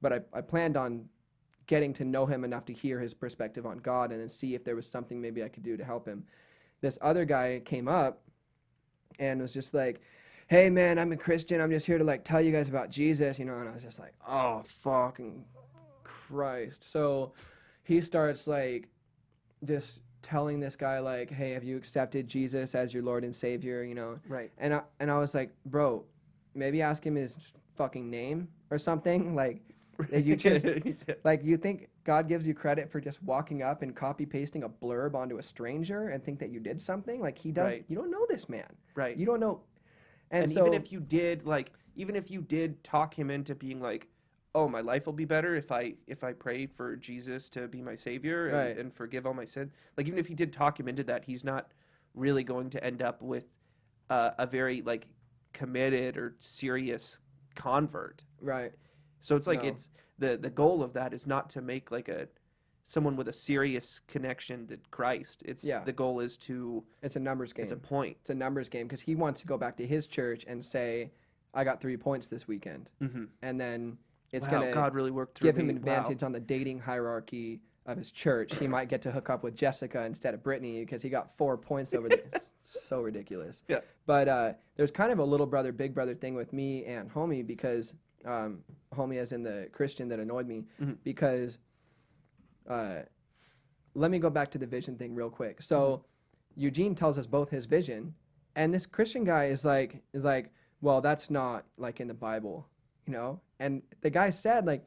but I planned on getting to know him enough to hear his perspective on God and then see if there was something maybe I could do to help him. This other guy came up and was just like, "Hey, man, I'm a Christian. I'm just here to, like, tell you guys about Jesus," you know. And I was just like, oh, fucking Christ. So he starts, like, just telling this guy, like, "Hey, have you accepted Jesus as your Lord and Savior?" You know, right? And I was like, "Bro, maybe ask him his fucking name or something." Like, you just like, you think God gives you credit for just walking up and copy pasting a blurb onto a stranger and think that you did something? Like, he does. Right. You don't know this man. Right. You don't know. And so, even if you did, like, even if you did talk him into being like, "Oh, my life will be better if I pray for Jesus to be my Savior and, and forgive all my sin." Like, even if he did talk him into that, he's not really going to end up with a very, like, committed or serious convert. Right. So it's like, it's the goal of that is not to make, like, someone with a serious connection to Christ. It's the goal is to... It's a numbers game. It's a point. It's a numbers game, because he wants to go back to his church and say, "I got 3 points this weekend." And then... It's gonna God really worked through give him an advantage on the dating hierarchy of his church. He might get to hook up with Jessica instead of Brittany because he got 4 points over there. So ridiculous. Yeah. But there's kind of a little brother, big brother thing with me and homie, because homie as in the Christian that annoyed me, because let me go back to the vision thing real quick. So Eugene tells us both his vision, and this Christian guy is like, "Well, that's not, like, in the Bible, you know?" And the guy said, like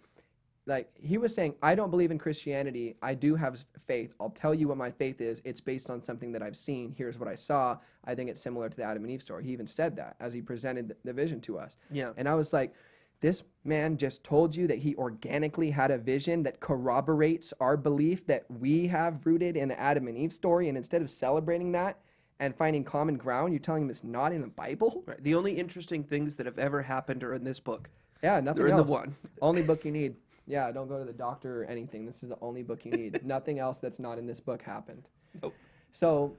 he was saying, "I don't believe in Christianity. I do have faith. I'll tell you what my faith is. It's based on something that I've seen. Here's what I saw. I think it's similar to the Adam and Eve story." He even said that as he presented the vision to us. Yeah. And I was like, this man just told you that he organically had a vision that corroborates our belief that we have rooted in the Adam and Eve story. And instead of celebrating that and finding common ground, you're telling him it's not in the Bible? Right. The only interesting things that have ever happened are in this book. Yeah, nothing else. They're in the one. Only book you need. Yeah, don't go to the doctor or anything. This is the only book you need. Nothing else that's not in this book happened. Oh. So,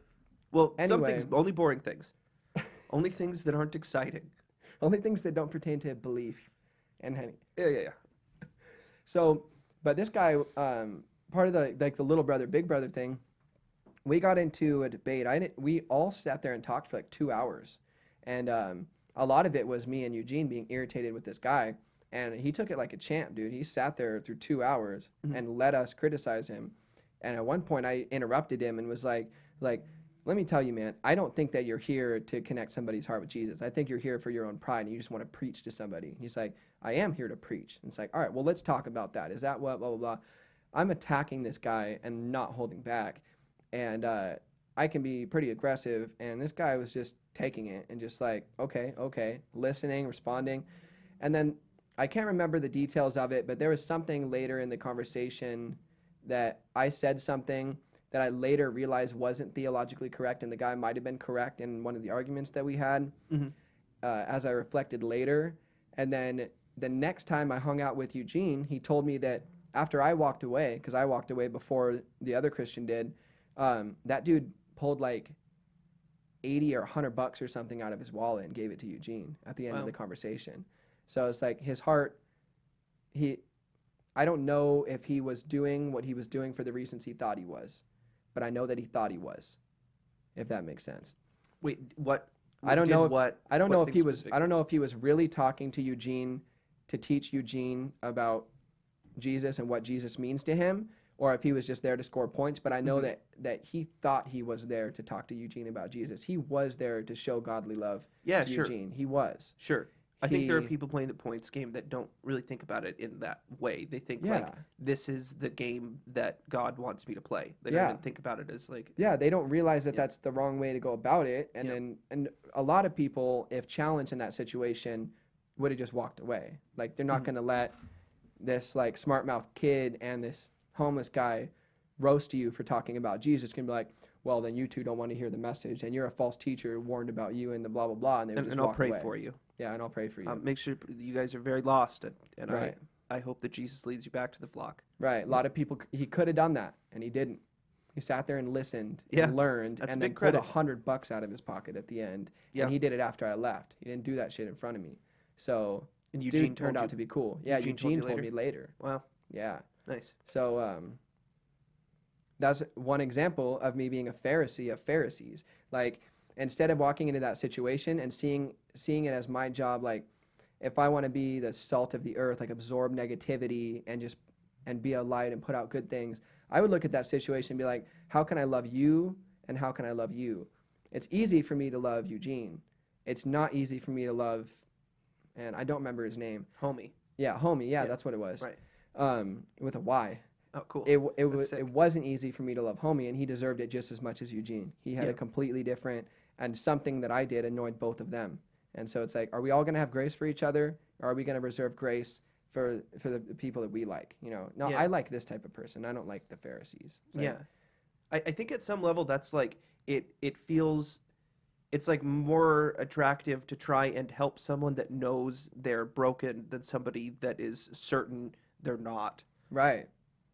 well, anyway, some things, only boring things. Only things that aren't exciting. Only things that don't pertain to belief. And honey. Yeah. So, but this guy, part of the little brother, big brother thing, we got into a debate. We all sat there and talked for like 2 hours. And, a lot of it was me and Eugene being irritated with this guy, and he took it like a champ, dude. He sat there through 2 hours and let us criticize him. And at one point, I interrupted him and was like, "Let me tell you, man, I don't think that you're here to connect somebody's heart with Jesus. I think you're here for your own pride, and you just want to preach to somebody." And he's like, "I am here to preach." And it's like, "All right, well, let's talk about that. Is that what, blah, blah, blah." I'm attacking this guy and not holding back, and I can be pretty aggressive, and this guy was just taking it and just like, okay, listening, responding. And then I can't remember the details of it, but there was something later in the conversation that I said something that I later realized wasn't theologically correct, and the guy might have been correct in one of the arguments that we had as I reflected later. And then the next time I hung out with Eugene, he told me that after I walked away, because I walked away before the other Christian did, that dude pulled like $80 or $100 or something out of his wallet and gave it to Eugene at the end of the conversation. So it's like his heart, I don't know if he was doing what he was doing for the reasons he thought he was, but I know that he thought he was, if that makes sense. Wait, what? I don't know if he was really talking to Eugene to teach Eugene about Jesus and what Jesus means to him, or if he was just there to score points, but I know that he thought he was there to talk to Eugene about Jesus. He was there to show godly love to Eugene. He was. Sure. I think there are people playing the points game that don't really think about it in that way. They think, like, this is the game that God wants me to play. They don't even think about it as, like... Yeah, they don't realize that that's the wrong way to go about it. And then and a lot of people, if challenged in that situation, would have just walked away. Like, they're not going to let this, like, smart-mouthed kid and this homeless guy roast you for talking about Jesus. Can be like, well, then you two don't want to hear the message, and you're a false teacher warned about you and the blah, blah, blah, and they just walk away. And I'll pray for you. Yeah, and I'll pray for you. Make sure you guys are very lost, and I hope that Jesus leads you back to the flock. Right. A lot of people, he could have done that, and he didn't. He sat there and listened and learned, and then pulled $100 out of his pocket at the end, and he did it after I left. He didn't do that shit in front of me. So, and Eugene turned out to be cool. Yeah, Eugene told me later. Wow. Yeah. Nice. So, that's one example of me being a Pharisee of Pharisees. Like, instead of walking into that situation and seeing it as my job, like, if I want to be the salt of the earth, like, absorb negativity and be a light and put out good things, I would look at that situation and be like, how can I love you and how can I love you? It's easy for me to love Eugene. It's not easy for me to love, and I don't remember his name. Homie. Yeah, Homie. Yeah, that's what it was. Right. With a Y. Oh, cool. It wasn't easy for me to love Homie, and he deserved it just as much as Eugene. He had a completely different, and something that I did annoyed both of them. And so it's like, are we all going to have grace for each other, or are we going to reserve grace for the people that we like? You know, no, I like this type of person. I don't like the Pharisees. Like, I think at some level that's like, it feels... It's like more attractive to try and help someone that knows they're broken than somebody that is certain they're not. Right.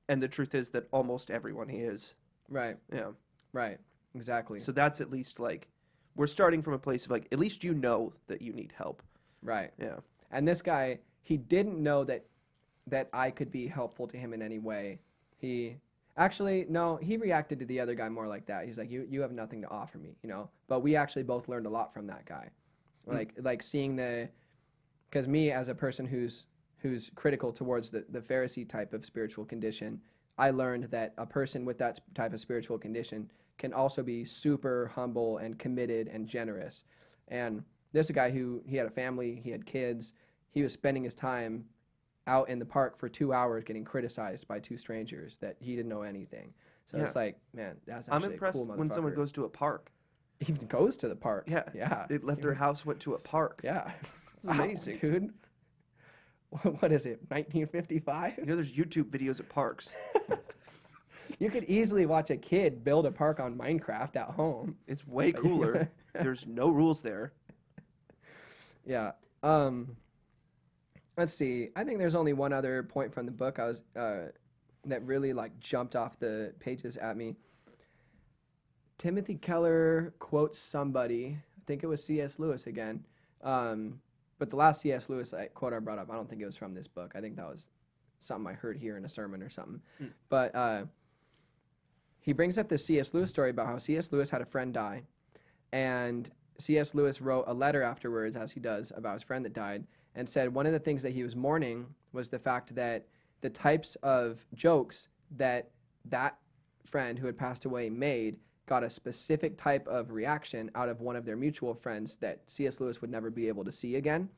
And the truth is that almost everyone is. Right. Yeah. Right. Exactly. So that's at least like, we're starting from a place of like, at least you know that you need help. Right. Yeah. And this guy, he didn't know that I could be helpful to him in any way. He reacted to the other guy more like that. He's like, you have nothing to offer me, you know? But we actually both learned a lot from that guy. Like seeing because me as a person who's critical towards the Pharisee type of spiritual condition, I learned that a person with that type of spiritual condition can also be super humble and committed and generous. And this is a guy who, he had a family, he had kids, he was spending his time out in the park for 2 hours getting criticized by two strangers that he didn't know anything. So it's like, man, that's actually I'm impressed a cool motherfucker. When someone goes to a park. He even goes to the park. Yeah. Yeah. They left their house, went to a park. Yeah. It's amazing. Wow, dude. What is it, 1955? You know, there's YouTube videos of parks. You could easily watch a kid build a park on Minecraft at home. It's way cooler. There's no rules there. Yeah. Let's see. I think there's only one other point from the book that really like jumped off the pages at me. Timothy Keller quotes somebody. I think it was C.S. Lewis again. But the last C.S. Lewis quote I brought up, I don't think it was from this book. I think that was something I heard here in a sermon or something. But he brings up this C.S. Lewis story about how C.S. Lewis had a friend die. And C.S. Lewis wrote a letter afterwards, as he does, about his friend that died, and said one of the things that he was mourning was the fact that the types of jokes that friend who had passed away made got a specific type of reaction out of one of their mutual friends that C.S. Lewis would never be able to see again.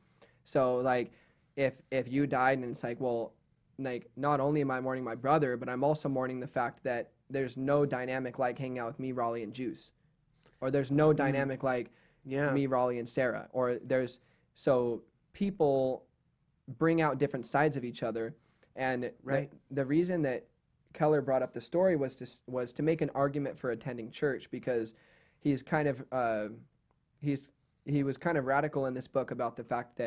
So, like, if you died and it's like, well, like, not only am I mourning my brother, but I'm also mourning the fact that there's no dynamic like hanging out with me, Raleigh, and Juice. Or there's no dynamic like me, Raleigh, and Sarah. Or there's... So... people bring out different sides of each other, and the reason that Keller brought up the story was to make an argument for attending church, because he's kind of he was kind of radical in this book about the fact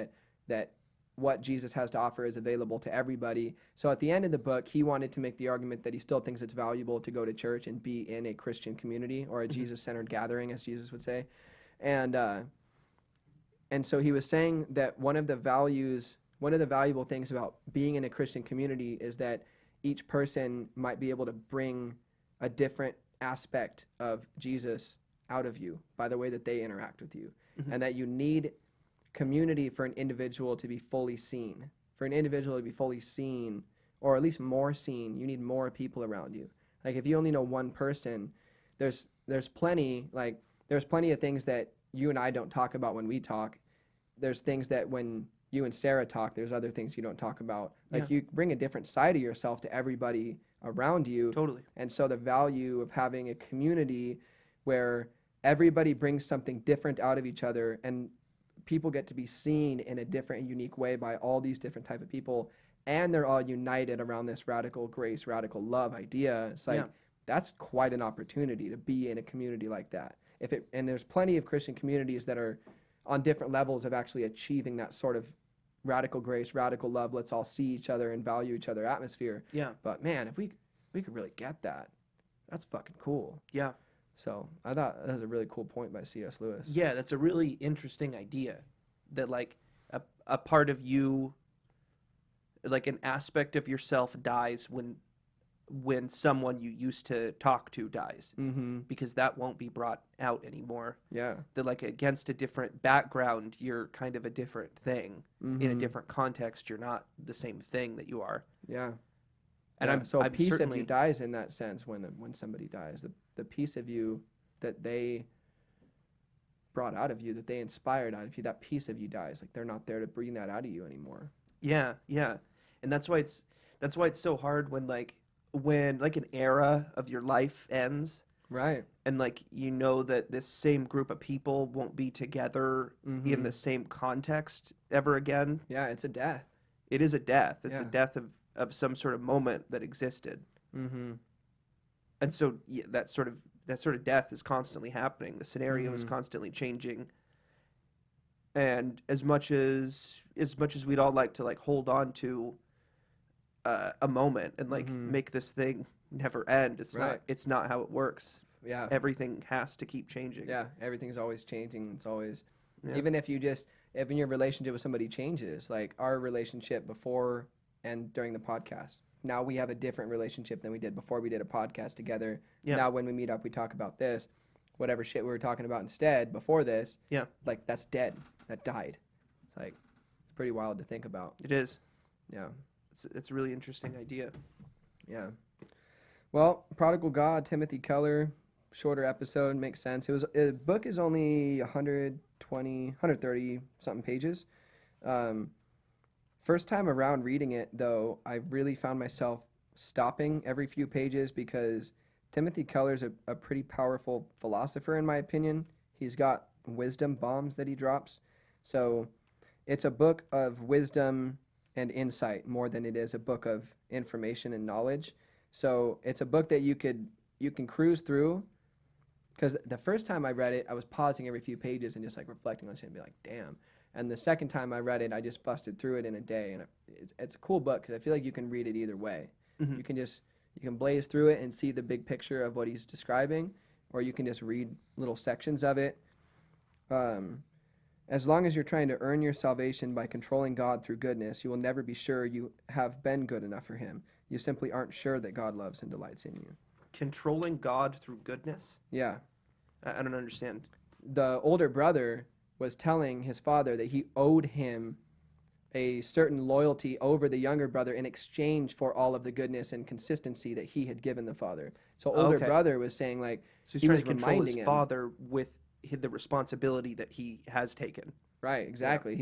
that what Jesus has to offer is available to everybody. So at the end of the book, he wanted to make the argument that he still thinks it's valuable to go to church and be in a Christian community, or a Jesus-centered gathering, as Jesus would say, and And so he was saying that one of the valuable things about being in a Christian community is that each person might be able to bring a different aspect of Jesus out of you by the way that they interact with you. Mm-hmm. And that you need community for an individual to be fully seen. For an individual to be fully seen, or at least more seen, you need more people around you. Like if you only know one person, there's plenty of things that you and I don't talk about when we talk. There's things that when you and Sarah talk, there's other things you don't talk about. Like you bring a different side of yourself to everybody around you. Totally. And so the value of having a community where everybody brings something different out of each other and people get to be seen in a different and unique way by all these different type of people, and they're all united around this radical grace, radical love idea. It's like, that's quite an opportunity to be in a community like that. And there's plenty of Christian communities that are on different levels of actually achieving that sort of radical grace, radical love, let's all see each other and value each other atmosphere. Yeah. But man, if we could really get that, that's fucking cool. Yeah. So I thought that was a really cool point by C.S. Lewis. Yeah, that's a really interesting idea, that like a part of you, like an aspect of yourself dies when someone you used to talk to dies, mm-hmm. because that won't be brought out anymore. Yeah. That like against a different background, you're kind of a different thing. Mm-hmm. In a different context, you're not the same thing that you are. Yeah. And yeah. So a piece of you dies in that sense when somebody dies. The piece of you that they brought out of you, that they inspired out of you, that piece of you dies. Like they're not there to bring that out of you anymore. Yeah, yeah. And that's why it's so hard when an era of your life ends, right? And like you know that this same group of people won't be together, mm-hmm. in the same context ever again. Yeah, it's a death. It is a death. It's a death of some sort of moment that existed. Mm-hmm. And so that sort of death is constantly happening. The scenario, mm-hmm. is constantly changing. And as much as we'd all like to like hold on to a moment and like, mm-hmm. make this thing never end, it's not how it works. Yeah, everything has to keep changing. Yeah, everything's always changing. It's always, even if you just, if in your relationship with somebody changes, like our relationship before and during the podcast, now we have a different relationship than we did before we did a podcast together. Yeah. Now when we meet up, we talk about this, whatever shit we were talking about instead before this. Yeah, like that's dead. That died. It's like, it's pretty wild to think about. It is. Yeah. It's a really interesting idea. Yeah. Well, Prodigal God, Timothy Keller, shorter episode, makes sense. The book is only 130 something pages. First time around reading it, though, I really found myself stopping every few pages because Timothy Keller's a pretty powerful philosopher, in my opinion. He's got wisdom bombs that he drops. So it's a book of wisdom and insight more than it is a book of information and knowledge. So it's a book that you can cruise through, because the first time I read it, I was pausing every few pages and just like reflecting on shit and be like, damn. And the second time I read it, I just busted through it in a day. And it's a cool book because I feel like you can read it either way. Mm-hmm. You can blaze through it and see the big picture of what he's describing, or you can just read little sections of it. As long as you're trying to earn your salvation by controlling God through goodness, you will never be sure you have been good enough for him. You simply aren't sure that God loves and delights in you. Controlling God through goodness? Yeah. I don't understand. The older brother was telling his father that he owed him a certain loyalty over the younger brother in exchange for all of the goodness and consistency that he had given the father. So older brother was saying, like, so he's trying to control his father with the responsibility that he has taken. Right, exactly. Yeah.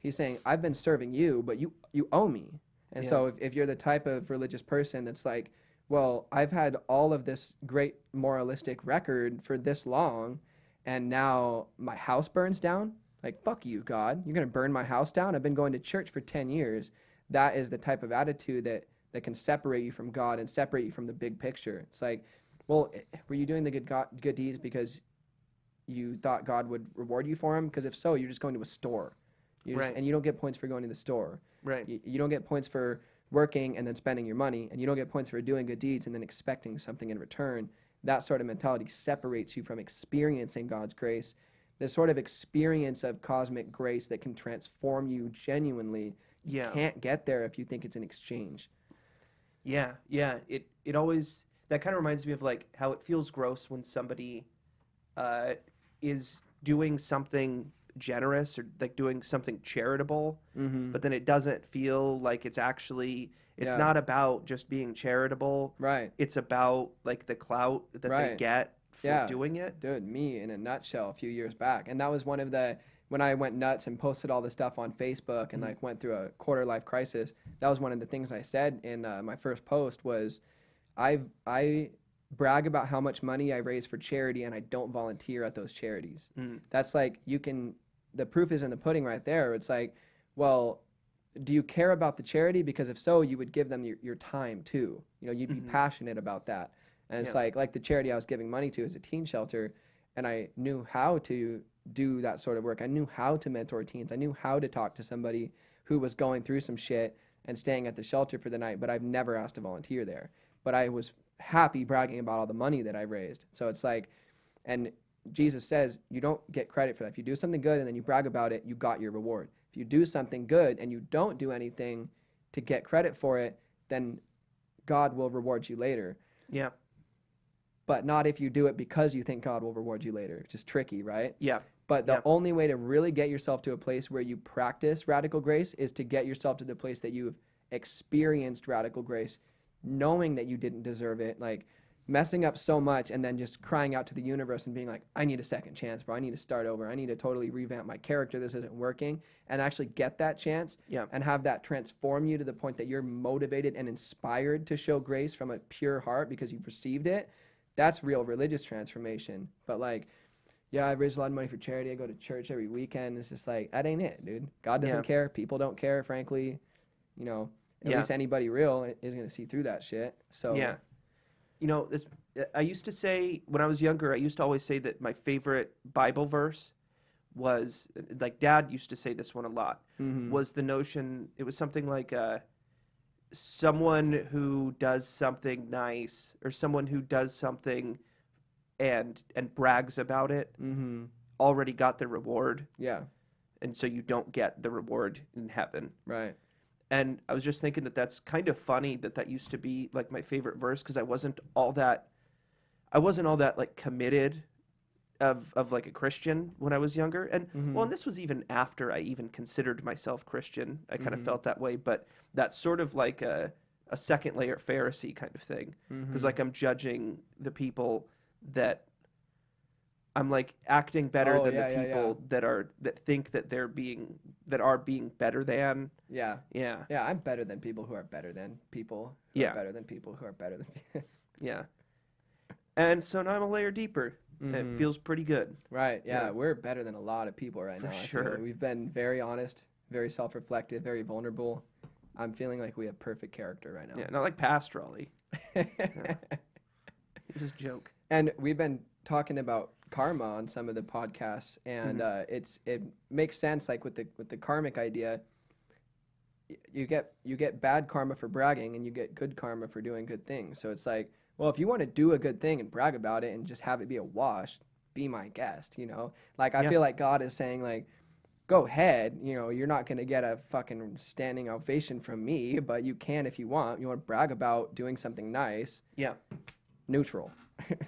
He's saying, I've been serving you, but you owe me. And so if you're the type of religious person that's like, well, I've had all of this great moralistic record for this long, and now my house burns down, like, fuck you, God. You're going to burn my house down? I've been going to church for 10 years. That is the type of attitude that can separate you from God and separate you from the big picture. It's like, well, were you doing the good deeds because you thought God would reward you for him? Because if so, you're just going to a store. And you don't get points for going to the store. Right. You don't get points for working and then spending your money, and you don't get points for doing good deeds and then expecting something in return. That sort of mentality separates you from experiencing God's grace This sort of experience of cosmic grace that can transform you genuinely, you can't get there if you think it's an exchange. It always, that kind of reminds me of like how it feels gross when somebody is doing something generous or like doing something charitable, but then it doesn't feel like it's actually, it's not about just being charitable. Right. It's about like the clout that they get for doing it. Dude, me in a nutshell a few years back. And that was one of the, when I went nuts and posted all this stuff on Facebook and like went through a quarter life crisis, that was one of the things I said in my first post was, I brag about how much money I raise for charity and I don't volunteer at those charities. That's like, you can, the proof is in the pudding right there. It's like, well, do you care about the charity? Because if so, you would give them your time too. You know, you'd be passionate about that. And it's like the charity I was giving money to is a teen shelter, and I knew how to do that sort of work. I knew how to mentor teens. I knew how to talk to somebody who was going through some shit and staying at the shelter for the night, but I've never asked to volunteer there. But I was happy bragging about all the money that I raised. So it's like, and Jesus says, you don't get credit for that. If you do something good and then you brag about it, you got your reward. If you do something good and you don't do anything to get credit for it, then God will reward you later. Yeah. But not if you do it because you think God will reward you later, which is tricky, right? Yeah. But the only way to really get yourself to a place where you practice radical grace is to get yourself to the place that you've experienced radical grace, knowing that you didn't deserve it, like messing up so much and then just crying out to the universe and being like, I need a second chance, bro. I need to start over. I need to totally revamp my character. This isn't working. And actually get that chance and have that transform you to the point that you're motivated and inspired to show grace from a pure heart because you've received it. That's real religious transformation. But like, yeah, I raise a lot of money for charity. I go to church every weekend. It's just like, that ain't it, dude. God doesn't care. People don't care, frankly. You know, at least anybody real is going to see through that shit. So, you know, this, I used to say when I was younger, I used to always say that my favorite Bible verse was, like Dad used to say this one a lot, was the notion, it was something like, someone who does something nice or someone who does something and brags about it already got their reward. Yeah. And so you don't get the reward in heaven. Right. And I was just thinking that that's kind of funny that that used to be like my favorite verse because I wasn't all that like committed of like a Christian when I was younger. And well, and this was even after I even considered myself Christian. I kind of felt that way, but that's sort of like a second layer Pharisee kind of thing. Because like I'm judging the people that I'm like acting better than the people that think that they're being, that are being better than. Yeah, I'm better than people who are better than people who are better than people who are better than And so now I'm a layer deeper. It feels pretty good. Right, yeah. We're better than a lot of people right now. For sure. We've been very honest, very self-reflective, very vulnerable. I'm feeling like we have perfect character right now. Yeah, not like past Raleigh. Just joke. And we've been talking about karma on some of the podcasts, and it makes sense, like with the karmic idea. You get bad karma for bragging, and you get good karma for doing good things. So it's like, well, if you want to do a good thing and brag about it and just have it be a wash, be my guest, you know? Like, I feel like God is saying, like, go ahead. You know, you're not going to get a fucking standing ovation from me, but you can if you want. You want to brag about doing something nice. Yeah. Neutral.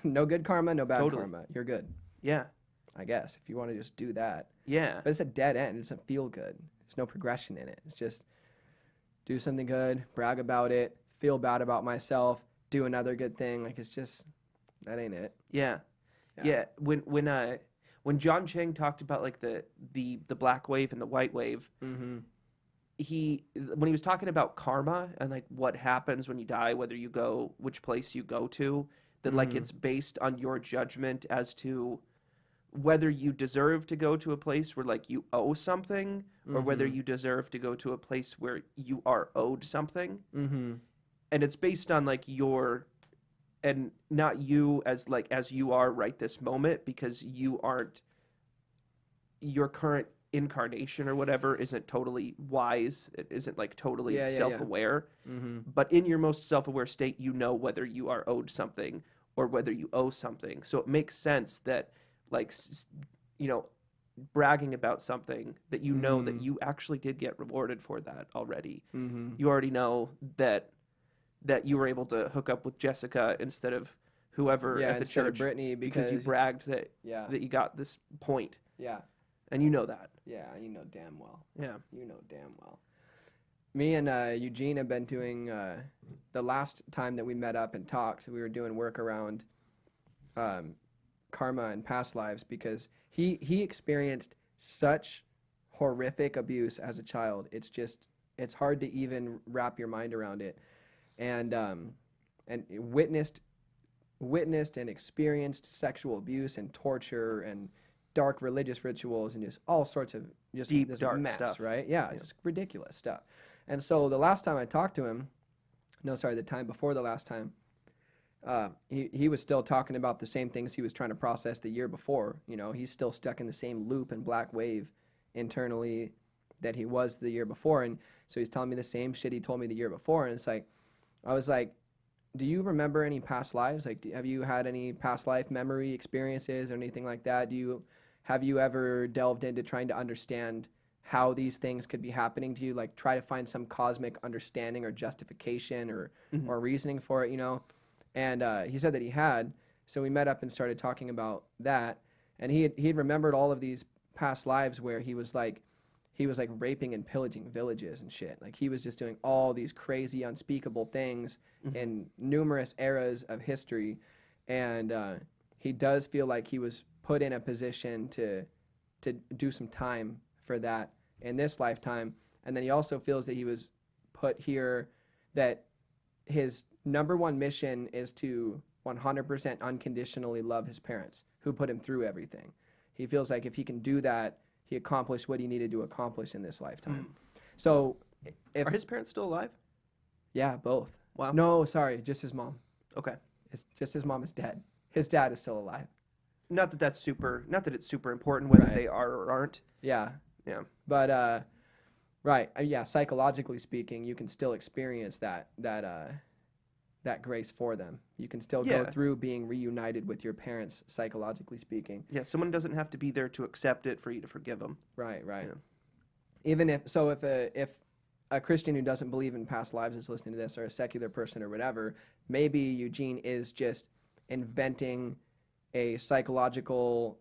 No good karma, no bad karma. You're good. Yeah. I guess, if you want to just do that. Yeah. But it's a dead end. It doesn't feel good. There's no progression in it. It's just do something good, brag about it, feel bad about myself, do another good thing. Like, it's just, that ain't it. Yeah. When John Chang talked about like the black wave and the white wave, when he was talking about karma and like what happens when you die, whether you go, which place you go to, that like it's based on your judgment as to whether you deserve to go to a place where like you owe something or whether you deserve to go to a place where you are owed something. And it's based on like your, and not you as like as you are right this moment, because you aren't, your current incarnation or whatever isn't totally wise. It isn't like totally self-aware. But in your most self-aware state, you know whether you are owed something or whether you owe something. So it makes sense that like, you know, bragging about something that you know that you actually did get rewarded for that already. You already know that you were able to hook up with Jessica instead of whoever at the church, Brittany, because you bragged that you got this point. Yeah. And you know that. Yeah, you know damn well. Yeah. You know damn well. Me and Eugene have been doing, the last time that we met up and talked, we were doing work around karma and past lives, because he experienced such horrific abuse as a child. It's hard to even wrap your mind around it. And witnessed and experienced sexual abuse and torture and dark religious rituals and just all sorts of just deep, dark mess, stuff. Right? Yeah, just ridiculous stuff. And so the last time I talked to him, the time before the last time, he was still talking about the same things he was trying to process the year before. You know, he's still stuck in the same loop and black wave internally that he was the year before. And so he's telling me the same shit he told me the year before. And it's like, I was like, do you remember any past lives? Like, have you had any past life memory experiences or anything like that? Have you ever delved into trying to understand how these things could be happening to you? Like, try to find some cosmic understanding or justification or reasoning for it, you know? And he said that he had. So we met up and started talking about that. And he had remembered all of these past lives where he was like raping and pillaging villages and shit. Like, he was just doing all these crazy, unspeakable things in numerous eras of history. And he does feel like he was put in a position to do some time for that in this lifetime. And then he also feels that he was put here, that his number one mission is to 100% unconditionally love his parents who put him through everything. He feels like if he can do that, he accomplished what he needed to accomplish in this lifetime. So, are his parents still alive? Yeah, both. Wow. No, sorry, just his mom. Okay. Just his mom is dead. His dad is still alive. Not that it's super important whether they are or aren't. Yeah. Yeah. But psychologically speaking, you can still experience that grace for them. You can still go through being reunited with your parents, psychologically speaking. Yeah, someone doesn't have to be there to accept it for you to forgive them. Right, right. Yeah. If a Christian who doesn't believe in past lives is listening to this, or a secular person or whatever, maybe Eugene is just inventing a psychological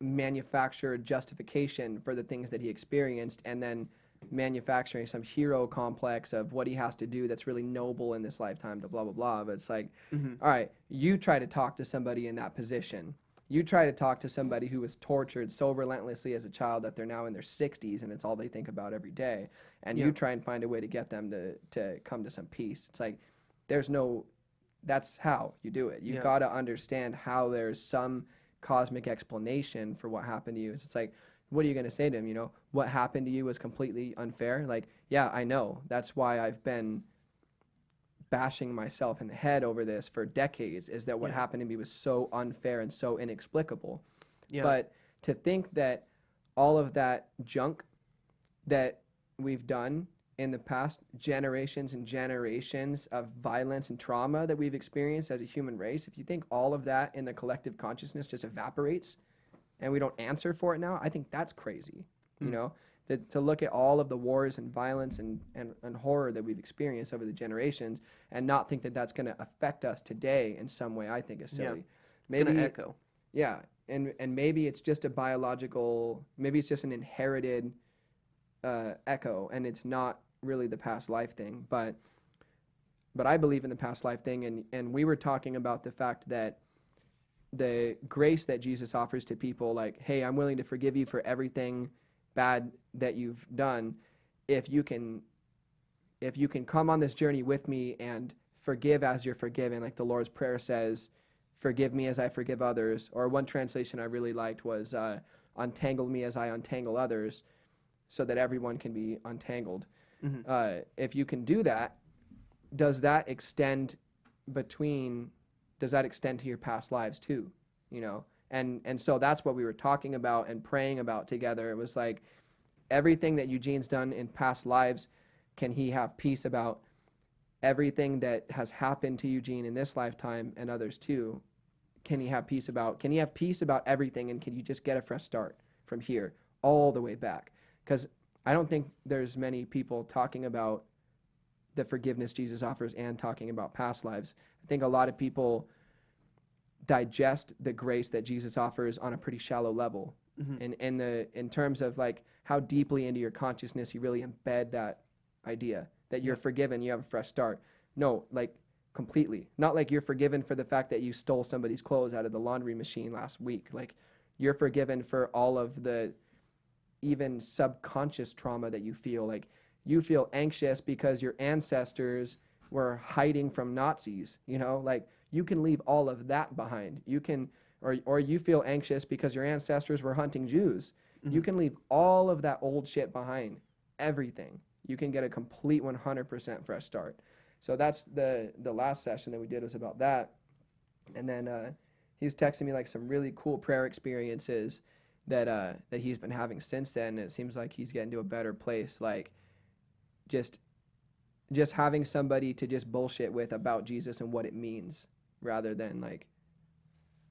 manufactured justification for the things that he experienced, and then manufacturing some hero complex of what he has to do that's really noble in this lifetime to blah blah blah. But it's like, all right, you try to talk to somebody in that position. You try to talk to somebody who was tortured so relentlessly as a child that they're now in their 60s and it's all they think about every day, and you try and find a way to get them to come to some peace. It's like, that's how you do it. You got to understand how there's some cosmic explanation for what happened to you. It's like, what are you going to say to him? You know, what happened to you was completely unfair. Like, yeah, I know. That's why I've been bashing myself in the head over this for decades, is that what happened to me was so unfair and so inexplicable. Yeah. But to think that all of that junk that we've done in the past, generations and generations of violence and trauma that we've experienced as a human race, if you think all of that in the collective consciousness just evaporates and we don't answer for it now, I think that's crazy. You know, to look at all of the wars and violence and horror that we've experienced over the generations and not think that that's going to affect us today in some way, I think is silly. Maybe it's going to echo. Yeah, and maybe it's just a biological, maybe it's just an inherited echo, and it's not really the past life thing. But I believe in the past life thing, and we were talking about the fact that the grace that Jesus offers to people, like, hey, I'm willing to forgive you for everything bad that you've done if you can come on this journey with me and forgive as you're forgiven, like the Lord's Prayer says, forgive me as I forgive others. Or one translation I really liked was untangle me as I untangle others, so that everyone can be untangled. If you can do that, does that extend to your past lives too, you know? And so that's what we were talking about and praying about together. It was like, everything that Eugene's done in past lives, can he have peace about? Everything that has happened to Eugene in this lifetime and others too, can he have peace about? Can he have peace about everything, and can you just get a fresh start from here all the way back. Because I don't think there's many people talking about the forgiveness Jesus offers and talking about past lives. I think a lot of people digest the grace that Jesus offers on a pretty shallow level. Mm-hmm. In terms of like how deeply into your consciousness you really embed that idea that you're forgiven, you have a fresh start. No, like completely. Not like you're forgiven for the fact that you stole somebody's clothes out of the laundry machine last week. Like you're forgiven for all of the even subconscious trauma that you feel. Like you feel anxious because your ancestors were hiding from Nazis, you know? Like you can leave all of that behind. You can or you feel anxious because your ancestors were hunting Jews. Mm-hmm. You can leave all of that old shit behind, everything. You can get a complete 100% fresh start. So that's the last session that we did was about that. And then he was texting me like some really cool prayer experiences that he's been having since then. It seems like he's getting to a better place, like just having somebody to just bullshit with about Jesus and what it means rather than like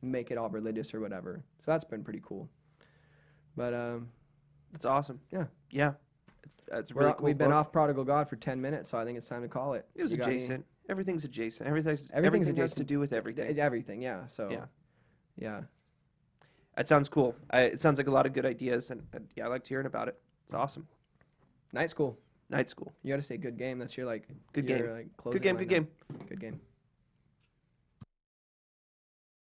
make it all religious or whatever. So that's been pretty cool. But it's awesome. Yeah. It's really cool. We've been off Prodigal God for 10 minutes, so I think it's time to call it. It was adjacent. Everything's adjacent. Everything adjacent. Has to do with everything. Everything, yeah. So yeah. That sounds cool. It sounds like a lot of good ideas, and yeah, I liked hearing about it. It's awesome. Night school. You got to say good game. That's your like good game. Like, closing good game.